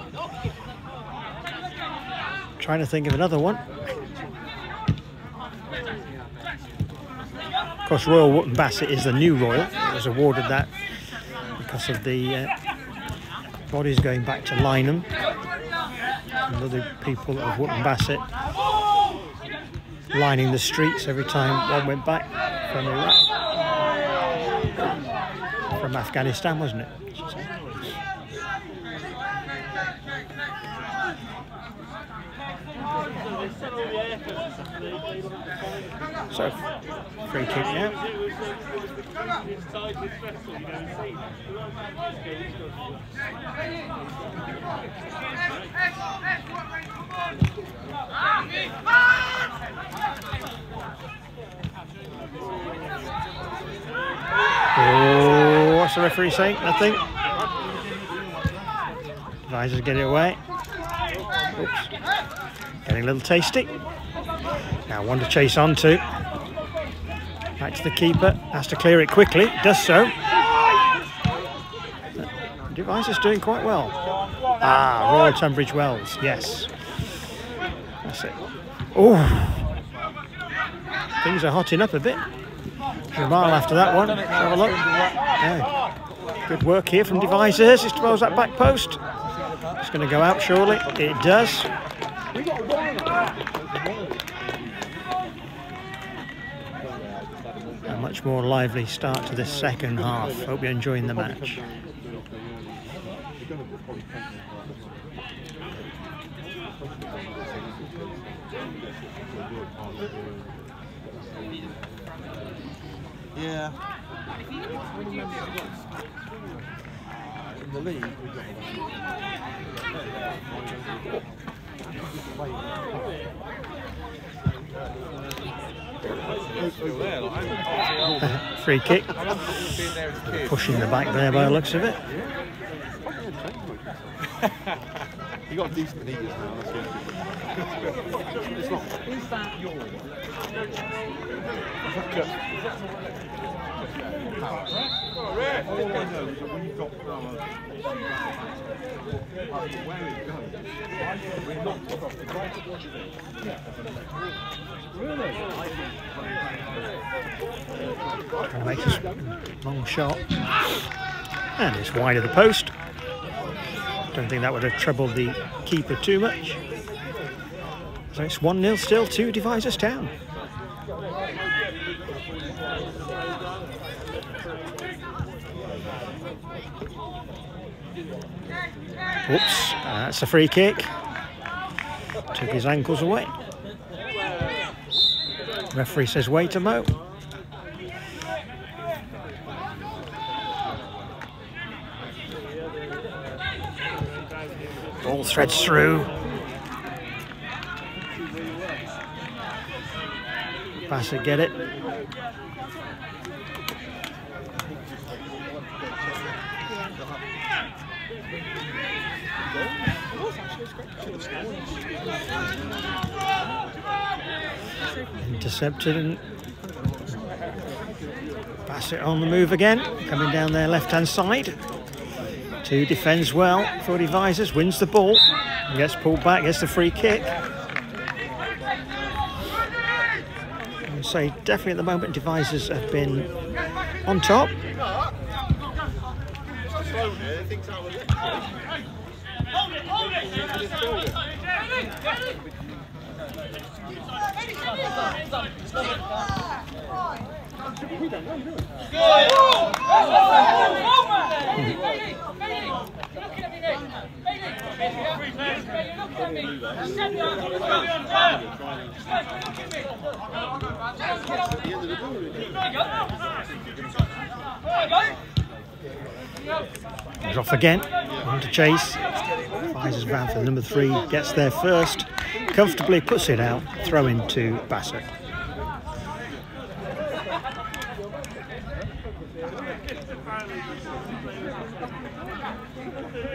Trying to think of another one. Of course, Royal Wootton Bassett is the new Royal. It was awarded that because of the uh, bodies going back to Lyneham and other people of Wootton Bassett lining the streets every time one went back from Iraq, from Afghanistan, wasn't it? So, free kick now. Oh, what's the referee saying? Nothing. Devizes get it away. Oops. Getting a little tasty. Now one to chase on to. Back to the keeper. Has to clear it quickly. Does so. Devizes doing quite well. Ah, Royal Tunbridge Wells. Yes. That's it. Oh. Things are hotting up a bit. Jamal after that one. Let's have a look. Yeah. Good work here from Devizes. It throws that back post. It's going to go out surely. It does. A much more lively start to this second half. Hope you're enjoying the match. Yeah. In the league. Free kick. Pushing the back there by the looks of it. You got decent knees now. It's not. Is that your one? Makes a long shot, and it's wide of the post. Don't think that would have troubled the keeper too much. So it's one nil still to Devizes Town. Whoops, uh, that's a free kick. Took his ankles away. Referee says wait a mo. Ball threads through. Bassett get it. Intercepted, and Bassett on the move again, coming down their left hand side. Two defends well for Devizes, wins the ball, and gets pulled back, gets the free kick. I would say definitely at the moment Devizes have been on top. He's off again, on to chase. Devizes round for number three, gets there first, comfortably puts it out, throw in to Bassett.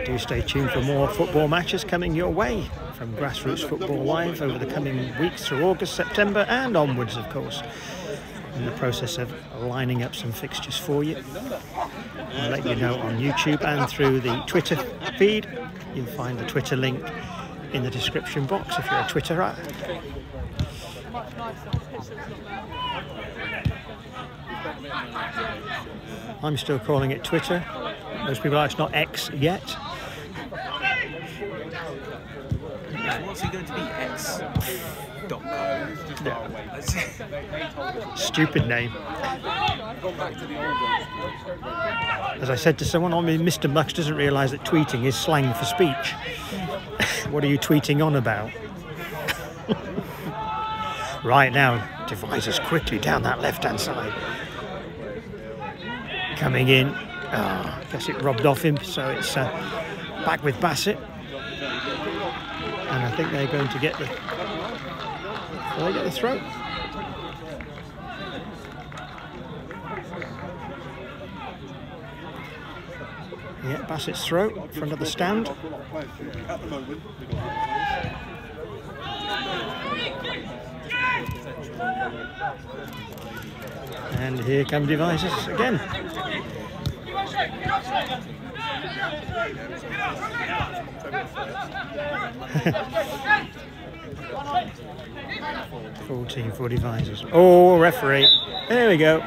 Do stay tuned for more football matches coming your way from Grassroots Football Live over the coming weeks through August, September and onwards, of course. In the process of lining up some fixtures for you. I'll let you know on YouTube and through the Twitter feed. You'll find the Twitter link in the description box if you're a Twitterite. I'm still calling it Twitter. Most people are, it's not X yet. What's it going to be? X dot com. Yeah. Stupid name. As I said to someone, I mean, Mister Mux doesn't realise that tweeting is slang for speech. What are you tweeting on about? Right now, Devizes quickly down that left-hand side. Coming in. Oh, I guess it robbed off him, so it's uh, back with Bassett. And I think they're going to get the... Will they get the throw? Yeah, Bassett's throw for another stand. And here come Devizes again. fourteen for Devizes. Oh, referee. There we go.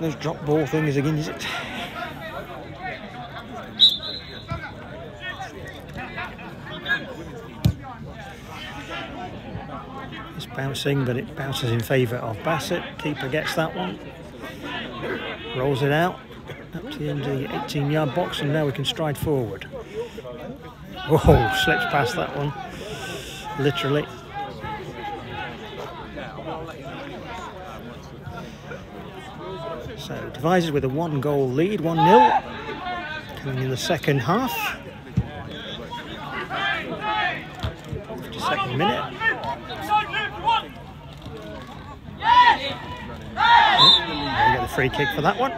Those drop ball things again, is it? It's bouncing, but it bounces in favour of Bassett. Keeper gets that one. Rolls it out up to the end of the eighteen yard box, and now we can stride forward. Oh, slips past that one, literally. So Devizes with a one goal lead, one nil, coming in the second half, fifty-second minute. We get the free kick for that one.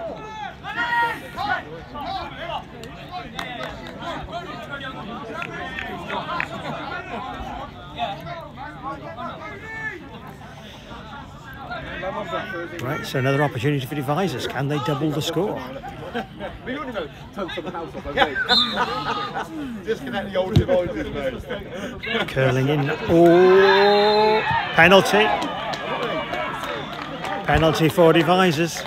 Right, so another opportunity for Devizes. Can they double the score? Curling in. Oh, penalty. Penalty for Devizes.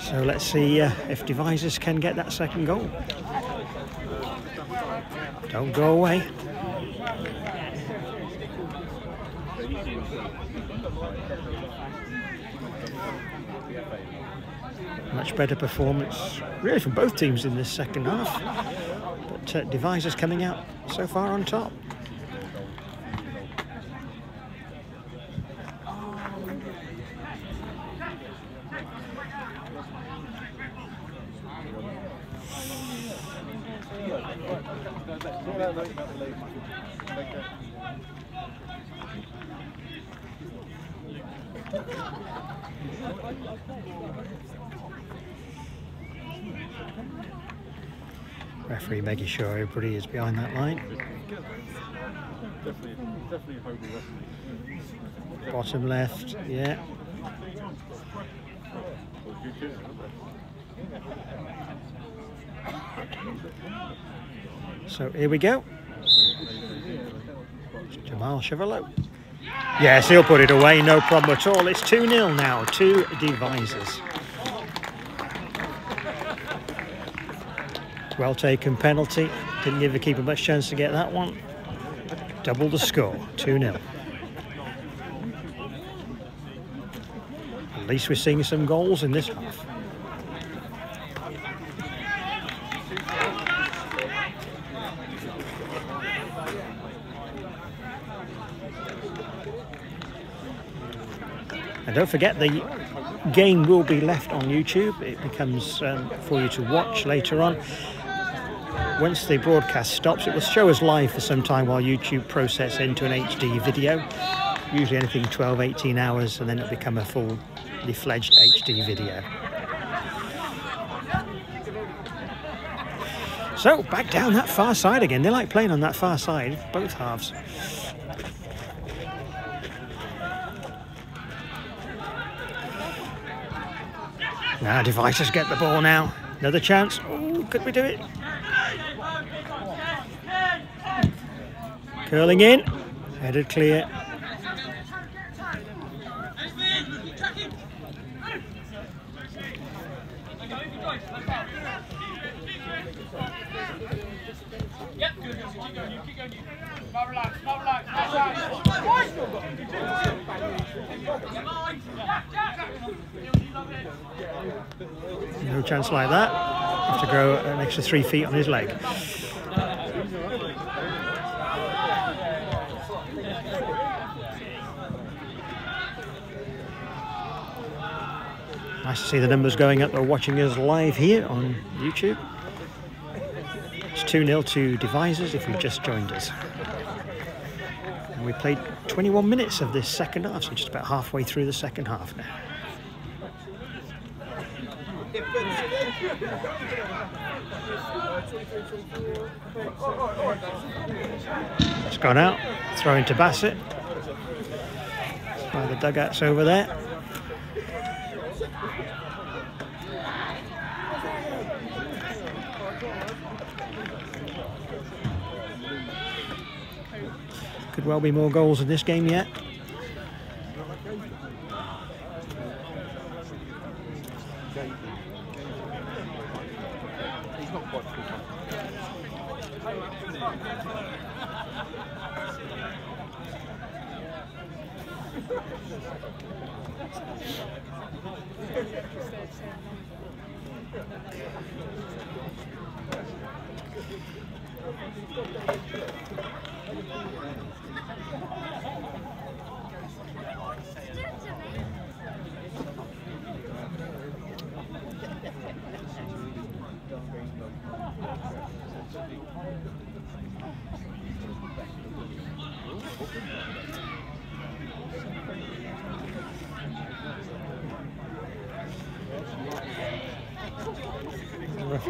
So let's see uh, if Devizes can get that second goal. Don't go away. Much better performance, really, from both teams in this second half. But uh, Devizes coming out so far on top. Referee making sure everybody is behind that line. Bottom left, yeah. So here we go. Jamal Chevalo. Yes, he'll put it away, no problem at all. It's two nil now to Devizes. Well taken penalty. Didn't give the keeper much chance to get that one. Double the score, two nil. At least we're seeing some goals in this half. And don't forget, the game will be left on YouTube. It becomes um, for you to watch later on. Once the broadcast stops, it will show us live for some time while YouTube process into an H D video. Usually anything twelve, eighteen hours, and then it'll become a fully fledged H D video. So, back down that far side again. They like playing on that far side, both halves. Now Devizes get the ball now. Another chance. Oh, could we do it? Curling in. Headed clear. No chance like that. Have to grow an extra three feet on his leg. Nice to see the numbers going up. They're watching us live here on YouTube. It's two nil to Devizes if you've just joined us. And we played twenty-one minutes of this second half, so just about halfway through the second half now. It's gone out, throw into Bassett. It's by the dugouts over there. Could well be more goals in this game yet.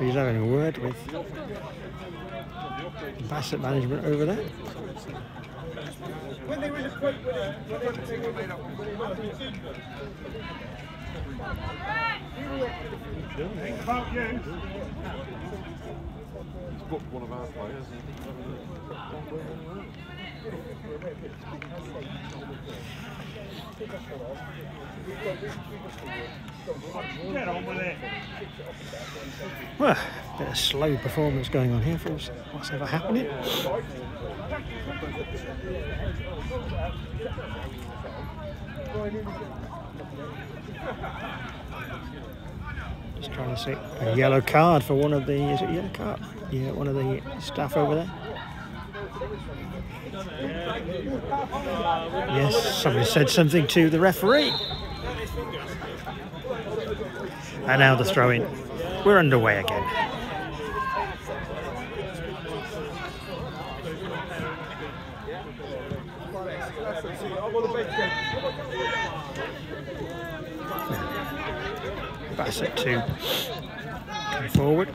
He's having a word with Bassett management over there. He's booked one of our players. Well, a bit of slow performance going on here for us. What's ever happening? Just trying to see a yellow card for one of the. Is it a yellow card? Yeah, one of the staff over there. Yes, somebody said something to the referee. And now the throw in. We're underway again. Bassett to come forward.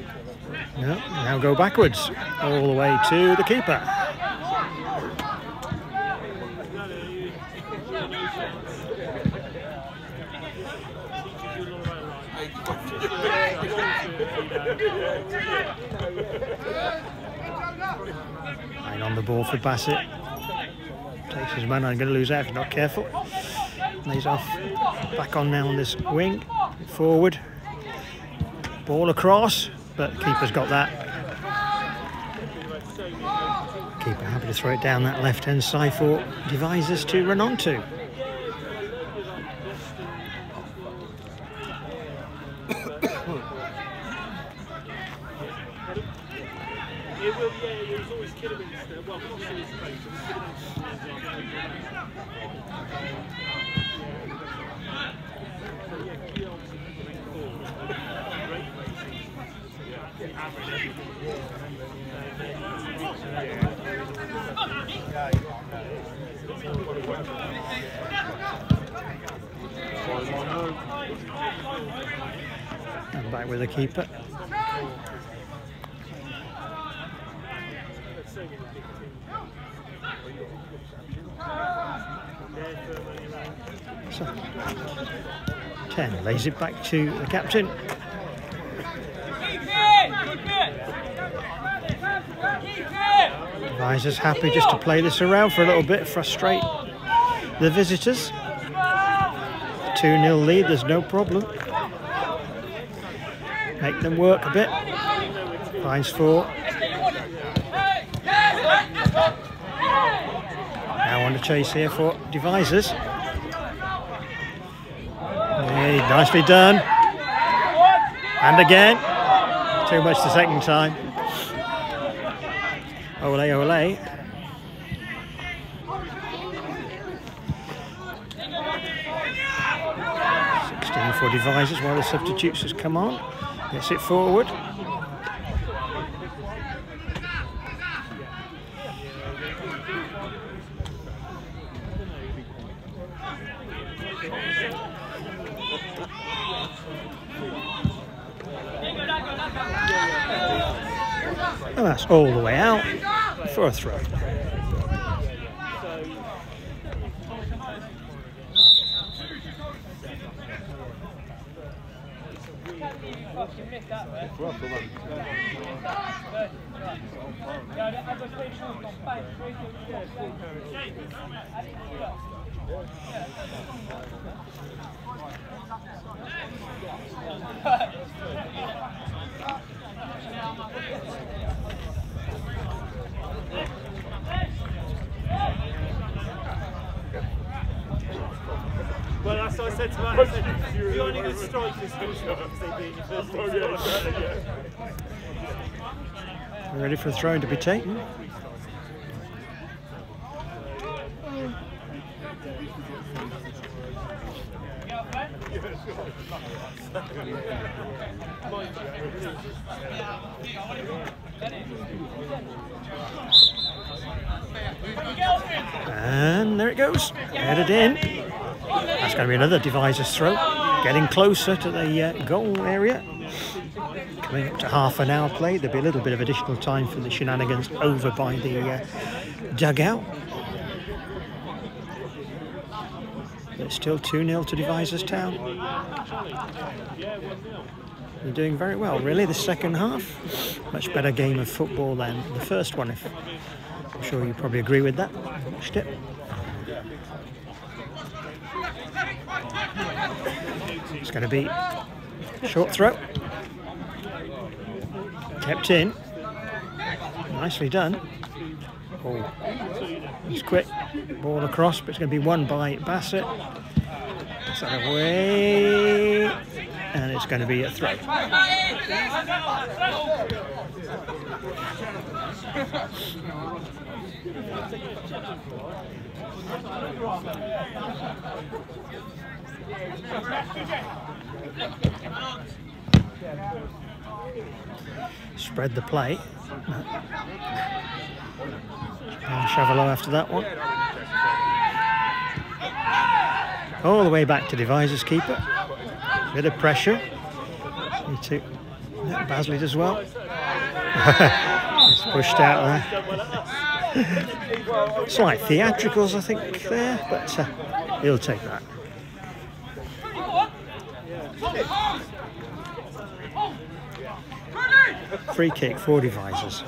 No, now go backwards. All the way to the keeper. And on the ball for Bassett. Takes his man. I'm going to lose out if you're not careful. And he's off. Back on now on this wing. Forward. Ball across. But the keeper's got that. Keeper happy to throw it down that left-hand side for Devizes to run onto. And back with the keeper. So, ten lays it back to the captain. Devizes happy just to play this around for a little bit, frustrate the visitors. two nil lead, there's no problem. Make them work a bit. Finds four. Now on the chase here for Devizes. Hey, nicely done. And again. Too much the second time. Ole, ole. sixteen for Devizes while the substitutes has come on. Gets it forward. And that's all the way out for a throw. Well, that's what I said to Matt. I said, you're only going to strike this new shot because they beat you first. We're ready for the throw to be taken. And there it goes, headed in. That's going to be another Devizes throw. Getting closer to the uh, goal area. Coming up to half an hour play. There'll be a little bit of additional time for the shenanigans over by the uh, dugout. But it's still two nil to Devizes Town. They're doing very well, really, the second half. Much better game of football than the first one, if I'm sure you probably agree with that. Watched it. It's going to be short throw. Kept in. Nicely done. Oh, it's quick. Ball across, but it's going to be won by Bassett. It's out of way. And it's going to be a throw. Spread the play. And Chevalo after that one. All the way back to Devizes keeper. Bit of pressure. Me too. Basley as well. It's pushed out there. Slight theatricals, I think, there, but uh, he'll take that. Free kick for Devizes.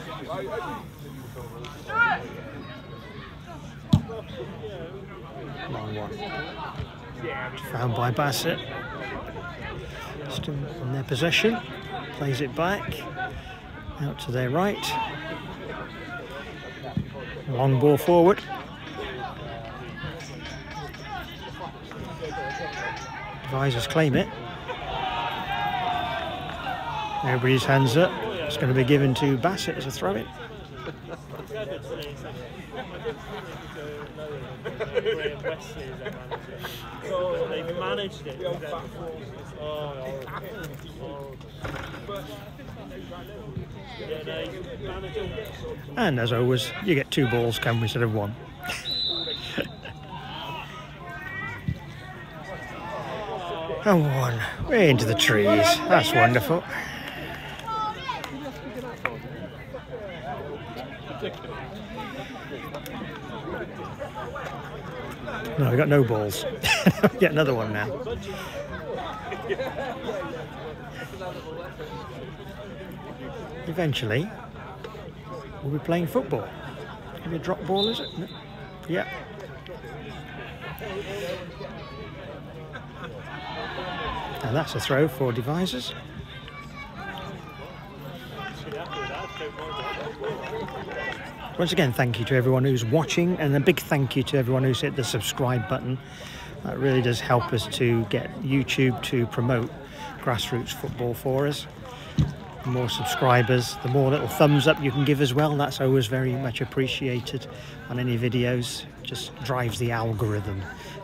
Long one. Found by Bassett. Still in their possession. Plays it back. Out to their right. Long ball forward. Devizes claim it. Everybody's hands up. It's going to be given to Bassett as a throw-in. Oh, they've managed it. And as always, you get two balls, come instead of one. And one, way into the trees. That's wonderful. No, we got no balls. Get another one now. Eventually, we'll be playing football. be a drop ball, is it? No. Yeah. And that's a throw for Devizes. Once again, thank you to everyone who's watching, and a big thank you to everyone who's hit the subscribe button. That really does help us to get YouTube to promote grassroots football for us. The more subscribers, the more little thumbs up you can give as well. That's always very much appreciated on any videos. Just drives the algorithm,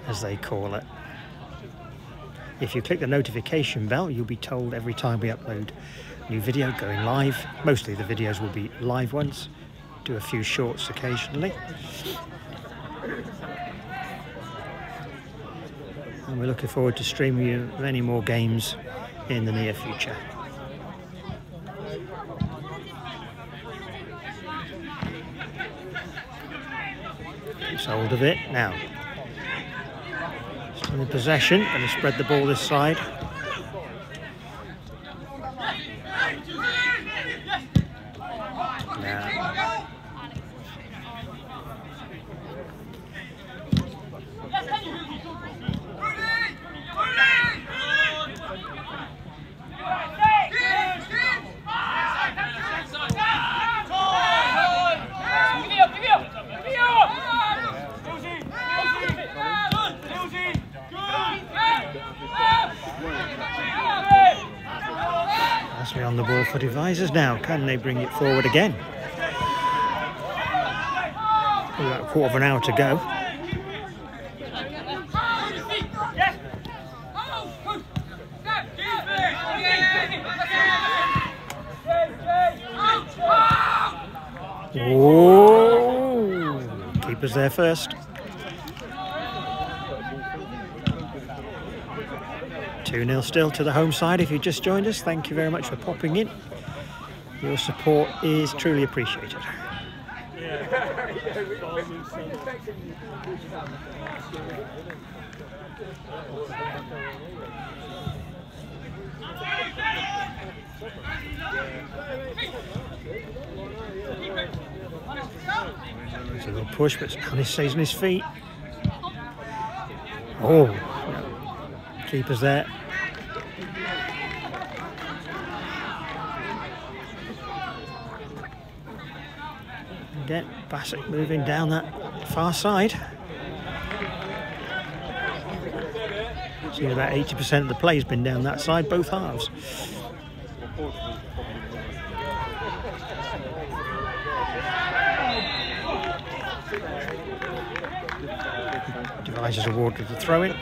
as they call it. If you click the notification bell, you'll be told every time we upload a new video going live. Mostly the videos will be live ones. Do a few shorts occasionally. And we're looking forward to streaming you many more games in the near future. Keeps hold of it now. Still in possession, and they spread the ball this side. Now. That's on the ball for Devizes now. Can they bring it forward again? About a quarter of an hour to go. Oh, keeper's there first. two nil still to the home side. If you just joined us, thank you very much for popping in. Your support is truly appreciated. It's a little push, but Hannes stays on his feet. Oh, no. Keeper's there. Again, Bassett moving down that far side. See, about eighty percent of the play has been down that side, both halves. Devizes awarded the throw in.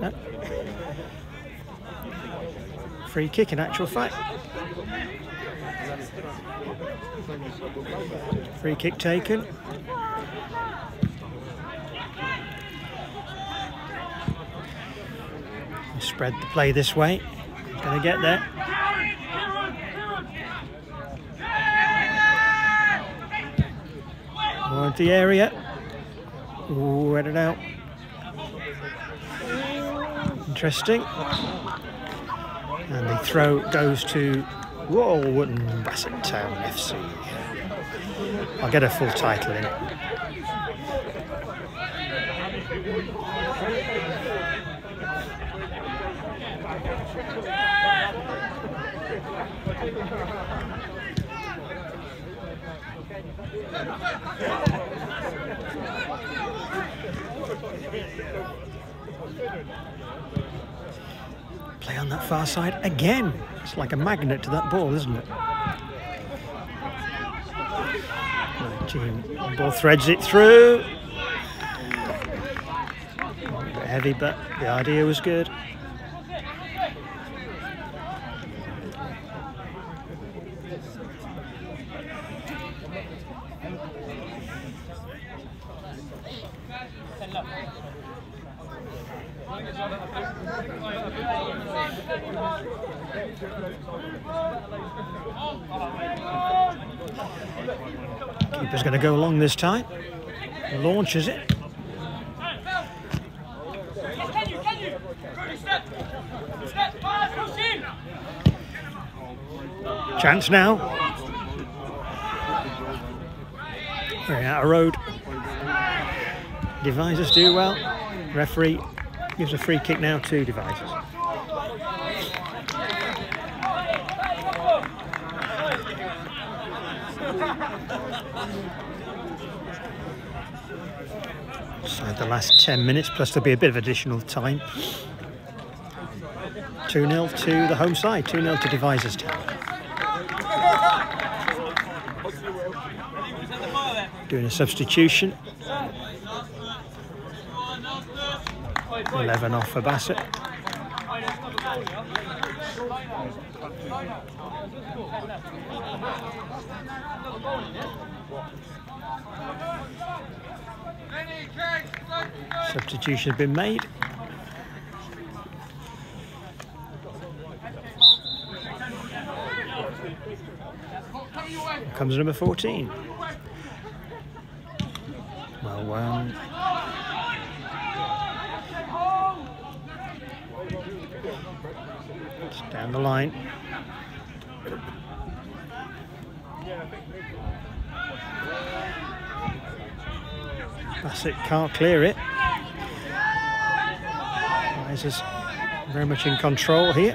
No. Free kick in actual fact. Free kick taken. Spread the play this way. He's going to get there. More the area. Ooh, headed out. Interesting. And the throw goes to Royal Wootton Bassett Town F C. I'll get a full title in it. Play on that far side again. It's like a magnet to that ball, isn't it? The ball threads it through. A bit heavy, but the idea was good. Keeper's going to go along this time. Launches it. Can you, can you? Chance now. Very out of road. Devizes do well. Referee gives a free kick now to Devizes. Inside the last ten minutes, plus there'll be a bit of additional time. two nil to the home side, two nil to Devizes Town. Doing a substitution. eleven off for Bassett. Substitution has been made. Here comes number fourteen. Well, well. It's down the line. Bassett can't clear it. This is very much in control here.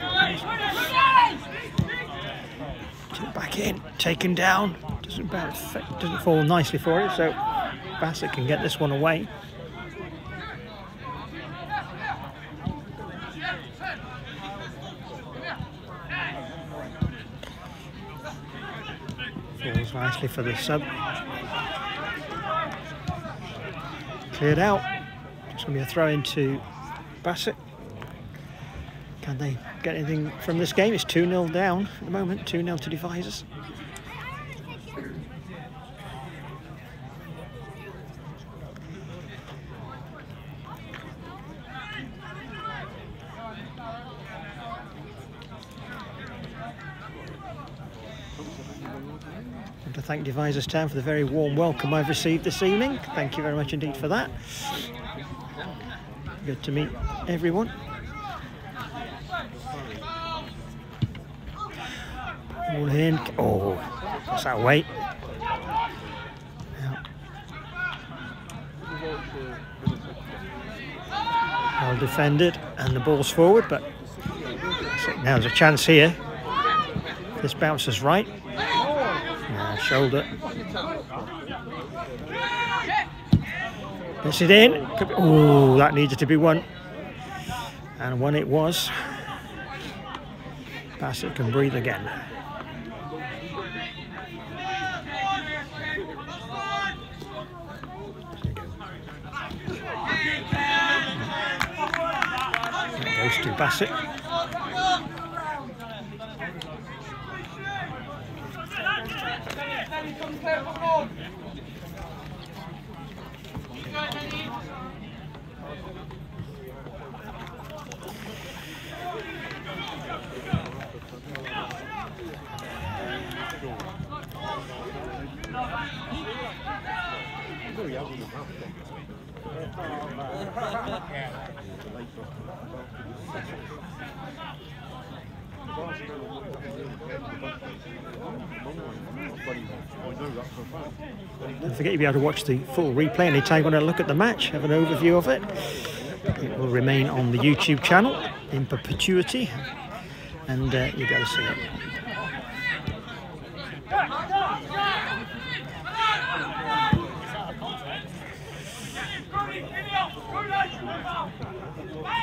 Back in, taken down. Doesn't, doesn't fall nicely for it, so Bassett can get this one away. Falls nicely for the sub. Cleared out. It's going to be a throw in to Bassett. Can they get anything from this game? It's two nil down at the moment, two nil to Devizes. I want to thank Devizes Town for the very warm welcome I've received this evening. Thank you very much indeed for that. Good to meet everyone. All in. Oh, that's that weight. Well defended, and the ball's forward, but now there's a chance here. This bounces right. Now shoulder. Puts it in. Oh, that needed to be one. And one it was. Bassett can breathe again. To Bassett. Don't forget, you'll be able to watch the full replay anytime you want to look at the match, have an overview of it. It will remain on the YouTube channel in perpetuity, and uh, you'll be able to see it.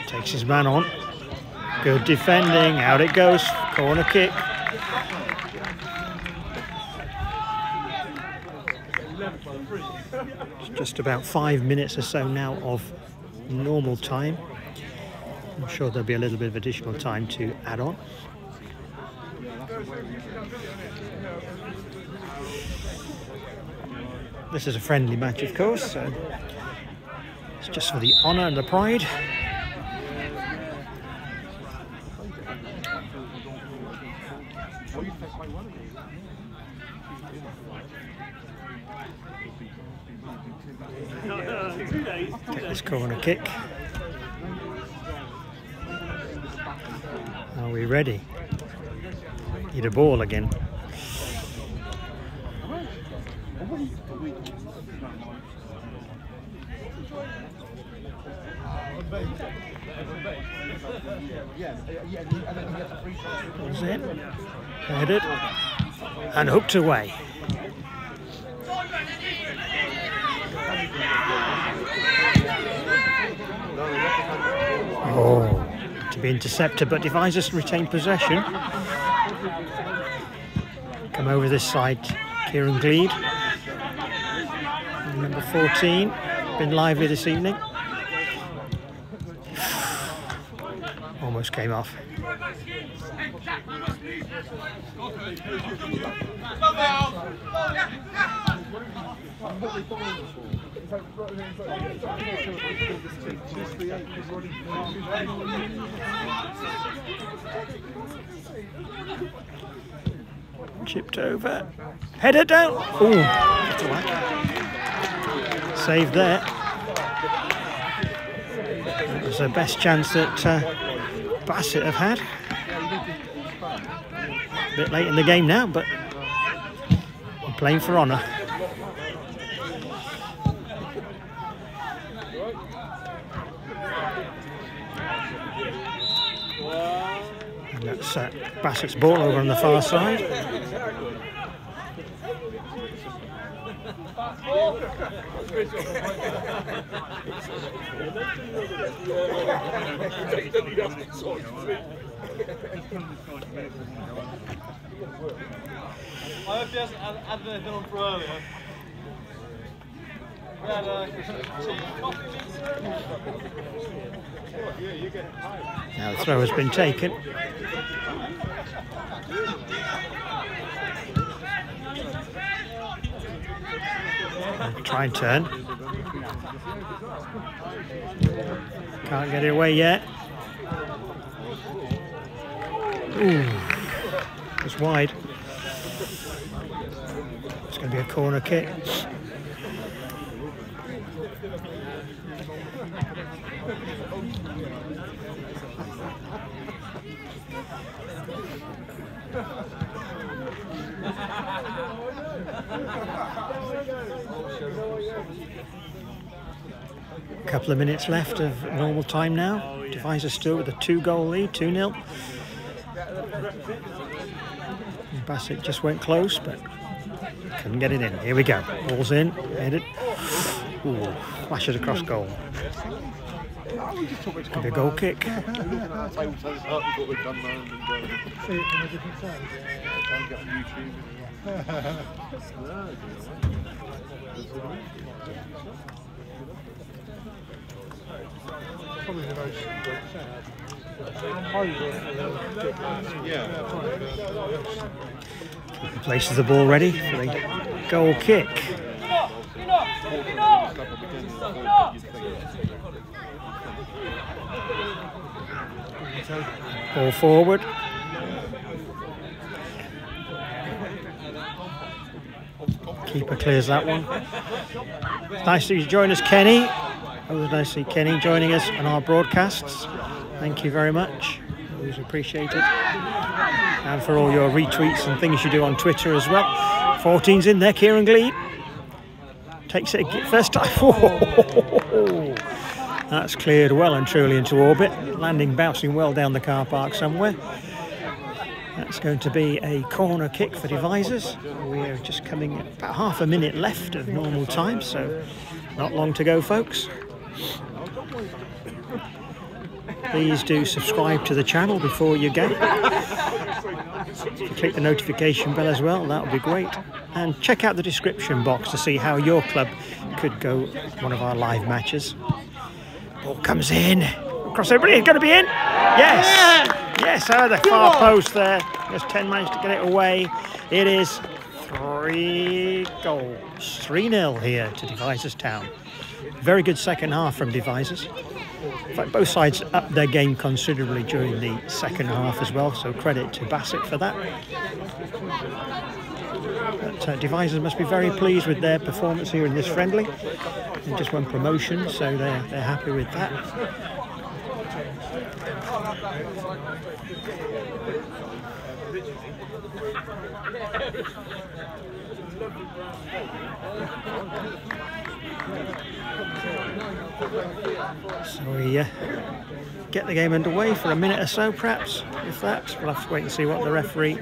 Takes his man on. Good defending. Out it goes. Corner kick. It's just about five minutes or so now of normal time. I'm sure there'll be a little bit of additional time to add on. This is a friendly match, of course. So it's just for the honour and the pride. Get this corner kick. Are we ready? Need a ball again. Comes in, headed, and hooked away. Oh, to be intercepted, but Devizes retain possession. Come over this side, Kieran Gleed. Number fourteen, been lively this evening. Almost came off. Chipped over, headed down. Ooh, save there. That was the best chance that uh, Bassett have had. A bit late in the game now, but we're playing for honour. And that's uh, Bassett's ball over on the far side. I hope he hasn't added anything on for earlier. We had a tea, coffee, mixer. Now the throw has been taken. Try and turn. Can't get it away yet. Ooh, it's wide. It's going to be a corner kick. A couple of minutes left of normal time now. Devizes still with a two-goal lead, two nil. Bassett just went close, but couldn't get it in. Here we go. Ball's in, headed. Ooh, flashes across goal. Could be a goal kick. Places the ball ready for the goal kick. Ball forward. Keeper clears that one. Nice to join us, Kenny. Always nice to see Kenny joining us on our broadcasts. Thank you very much. Always appreciated. And for all your retweets and things you do on Twitter as well. fourteen's in there, Kieran Gleed. Takes it first time. Oh, that's cleared well and truly into orbit. Landing, bouncing well down the car park somewhere. That's going to be a corner kick for Devizes. We're just coming about half a minute left of normal time, so not long to go, folks. Please do subscribe to the channel before you go. If you click the notification bell as well, that would be great. And check out the description box to see how your club could go one of our live matches. Ball comes in. Cross over, it's going to be in. Yes. Yes, out of the far post there. Just ten managed to get it away. It is three goals. three nil here to Devizes Town. Very good second half from Devizes. In fact, both sides upped their game considerably during the second half as well, so credit to Bassett for that. But uh, Devizes must be very pleased with their performance here in this friendly. They just won promotion, so they're, they're happy with that. So we uh, get the game underway for a minute or so, perhaps, if that. We'll have to wait and see what the referee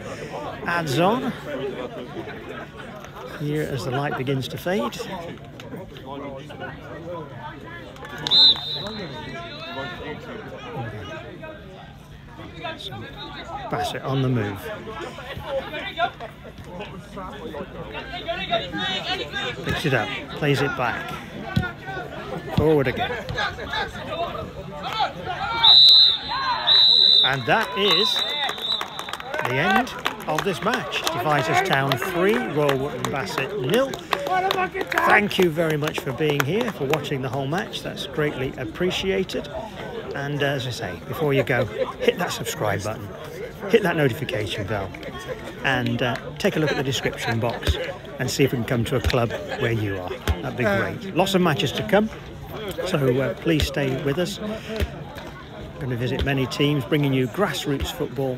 adds on. Here, as the light begins to fade. Bassett on the move. Picks it up, plays it back. Forward again. And that is the end of this match. Devizes Town three, Royal Wootton Bassett nil. Thank you very much for being here, for watching the whole match. That's greatly appreciated. And uh, as I say, before you go, hit that subscribe button, hit that notification bell, and uh, take a look at the description box and see if we can come to a club where you are. That'd be great. Lots of matches to come, so uh, please stay with us. I'm going to visit many teams, bringing you grassroots football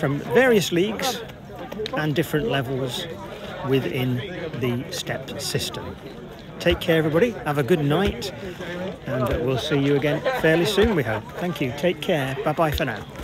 from various leagues and different levels within the STEP system. Take care, everybody. Have a good night. And we'll see you again fairly soon, we hope. Thank you. Take care. Bye-bye for now.